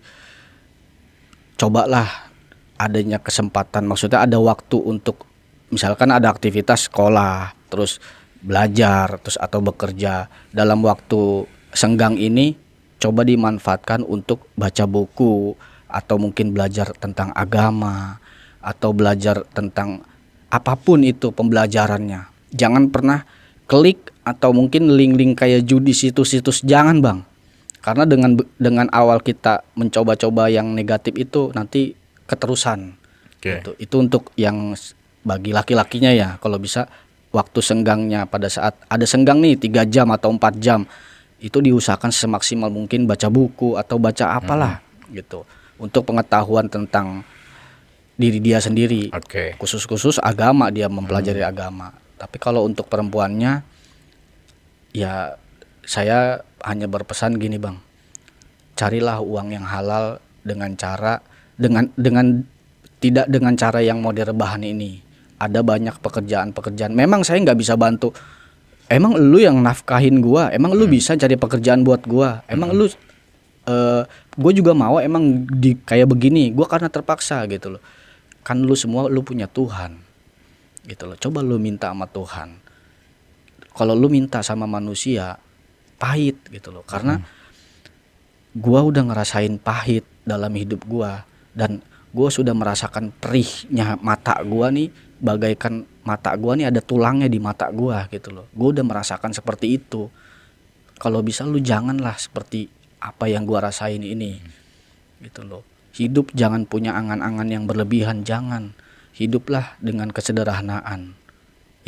cobalah adanya kesempatan, maksudnya ada waktu untuk misalkan ada aktivitas sekolah, terus belajar, terus atau bekerja, dalam waktu senggang ini coba dimanfaatkan untuk baca buku, atau mungkin belajar tentang agama, atau belajar tentang apapun itu pembelajarannya. Jangan pernah klik atau mungkin link-link kayak judi, situs-situs, jangan Bang. Karena dengan awal kita mencoba-coba yang negatif itu nanti keterusan. Okay. Itu untuk yang bagi laki-lakinya ya, kalau bisa waktu senggangnya pada saat ada senggang nih 3 jam atau 4 jam. Itu diusahakan semaksimal mungkin baca buku atau baca apalah gitu, untuk pengetahuan tentang diri dia sendiri. Okay. Khusus agama, dia mempelajari agama. Tapi kalau untuk perempuannya ya saya hanya berpesan gini Bang, carilah uang yang halal dengan cara tidak dengan cara yang mau direbahan ini. Ada banyak pekerjaan. Memang saya nggak bisa bantu, emang lu yang nafkahin gua, emang lu bisa cari pekerjaan buat gua, emang lu, gua juga mau emang di kayak begini, gua karena terpaksa gitu loh. Kan lu semua lu punya Tuhan gitu loh, coba lu minta sama Tuhan. Kalau lu minta sama manusia pahit gitu loh, karena gua udah ngerasain pahit dalam hidup gua, dan gua sudah merasakan perihnya mata gua nih, bagaikan mata gua nih ada tulangnya di mata gua gitu loh. Gua udah merasakan seperti itu. Kalau bisa lu janganlah seperti apa yang gua rasain ini. Gitu loh. Hidup jangan punya angan-angan yang berlebihan, jangan. Hiduplah dengan kesederhanaan.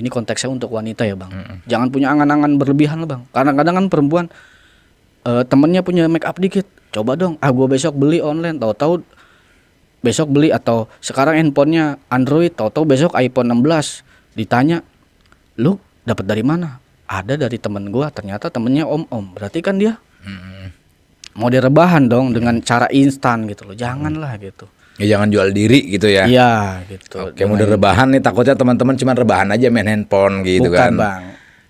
Ini konteksnya untuk wanita ya Bang. Jangan punya angan-angan berlebihan lah Bang. Kadang-kadang kan perempuan temennya punya make up dikit, coba dong, gua besok beli online, tahu-tahu besok beli, atau sekarang handphonenya Android, tahu-tahu besok iPhone 16. Ditanya, lu dapat dari mana? Ada dari temen gua, ternyata temennya om-om. Berarti kan dia mau direbahan dong dengan cara instan gitu loh. Janganlah gitu. Ya, jangan jual diri gitu ya. Iya gitu. Oke, mau direbahan nih, takutnya teman-teman cuma rebahan aja main handphone gitu. Bukan, kan. Bang.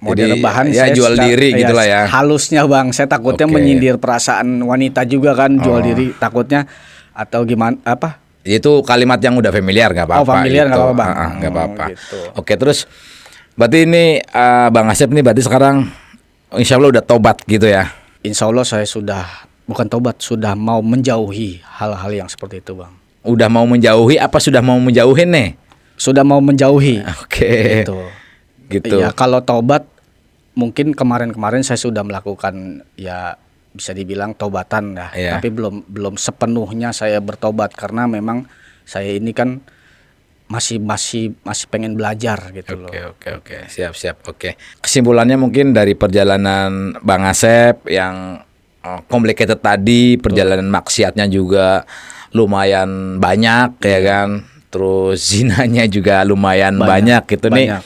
Mau direbahan ya, jual diri gitu lah ya. Halusnya Bang, saya takutnya menyindir perasaan wanita juga kan, jual diri takutnya. Atau gimana apa? Itu kalimat yang udah familiar, nggak apa-apa. Oh, familiar nggak apa-apa. Nggak apa-apa. Gitu. Oke, terus berarti ini Bang Asep nih berarti sekarang insya Allah udah tobat gitu ya? Insya Allah saya sudah, bukan tobat, sudah mau menjauhi hal-hal yang seperti itu Bang. Udah mau menjauhi, apa sudah mau menjauhin nih? Sudah mau menjauhi. Oke. Gitu. Ya kalau tobat mungkin kemarin-kemarin saya sudah melakukan ya, bisa dibilang tobatan dah, tapi belum sepenuhnya saya bertobat, karena memang saya ini kan masih pengen belajar gitu loh. Oke, siap. Kesimpulannya mungkin dari perjalanan Bang Asep yang complicated tadi, perjalanan maksiatnya juga lumayan banyak, ya kan. Terus zinanya juga lumayan banyak gitu nih.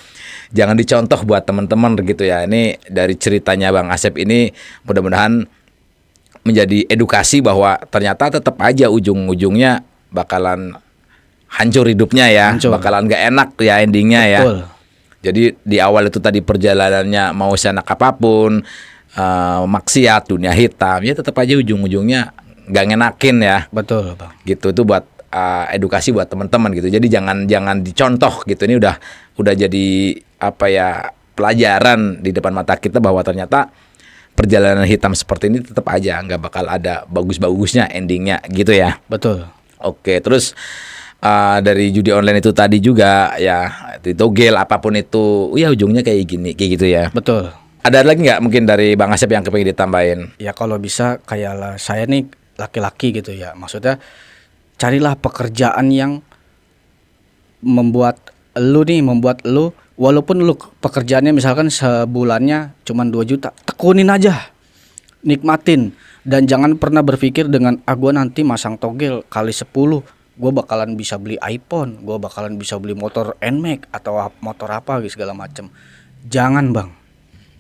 Jangan dicontoh buat teman-teman gitu ya. Ini dari ceritanya Bang Asep ini mudah-mudahan menjadi edukasi bahwa ternyata tetap aja ujung-ujungnya bakalan hancur hidupnya ya, bakalan gak enak ya endingnya. Betul. Ya. Jadi di awal itu tadi perjalanannya mau seenak apapun, maksiat, dunia hitam, ya tetap aja ujung-ujungnya gak ngenakin ya. Betul, Bang. Gitu, itu buat edukasi buat teman-teman gitu. Jadi jangan dicontoh gitu. Ini udah jadi apa ya, pelajaran di depan mata kita bahwa ternyata perjalanan hitam seperti ini tetap aja nggak bakal ada bagus-bagusnya endingnya gitu ya. Betul. Oke, terus dari judi online itu tadi juga ya, itu togel apapun itu, ya ujungnya kayak gini, kayak gitu ya. Betul. Ada lagi nggak mungkin dari Bang Asep yang kepengen ditambahin? Ya kalau bisa kayak lah, saya nih laki-laki gitu ya, maksudnya carilah pekerjaan yang membuat lu nih, membuat lu, walaupun lu pekerjaannya misalkan sebulannya cuman 2 juta, tekunin aja, nikmatin. Dan jangan pernah berpikir dengan, ah gue nanti masang togel kali 10 gue bakalan bisa beli iPhone, gue bakalan bisa beli motor NMAX atau motor apa gitu segala macem. Jangan, Bang,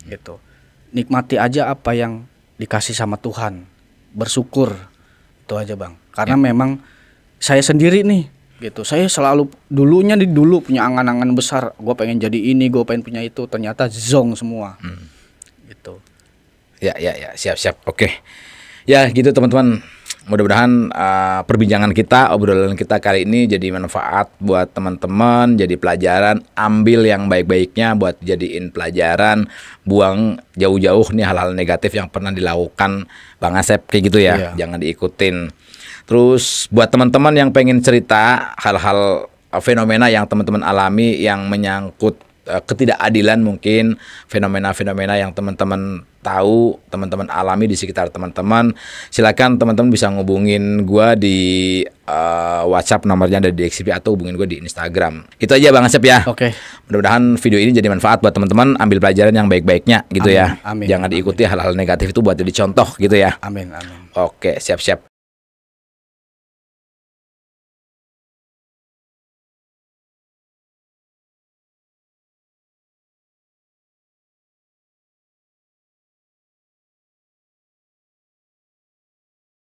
gitu. Nikmati aja apa yang dikasih sama Tuhan, bersyukur. Itu aja, Bang. Karena memang saya sendiri nih gitu, saya selalu dulu punya angan-angan besar, gue pengen jadi ini, gue pengen punya itu, ternyata zong semua. Gitu. Ya, siap-siap. Oke. Ya, gitu teman-teman. Mudah-mudahan perbincangan kita, obrolan kita kali ini jadi manfaat buat teman-teman, jadi pelajaran, ambil yang baik-baiknya buat jadiin pelajaran, buang jauh-jauh nih hal-hal negatif yang pernah dilakukan Bang Asep kayak gitu ya. Iya. Jangan diikutin. Terus buat teman-teman yang pengen cerita hal-hal fenomena yang teman-teman alami yang menyangkut ketidakadilan, mungkin fenomena-fenomena yang teman-teman tahu, teman-teman alami di sekitar teman-teman, silakan teman-teman bisa ngubungin gua di WhatsApp, nomornya ada di XP, atau hubungin gua di Instagram. Itu aja Bang Asep ya. Oke. Mudah-mudahan video ini jadi manfaat buat teman-teman, ambil pelajaran yang baik-baiknya gitu. Amin. Jangan diikuti hal-hal negatif itu buat jadi contoh gitu ya. Amin. Oke, siap-siap.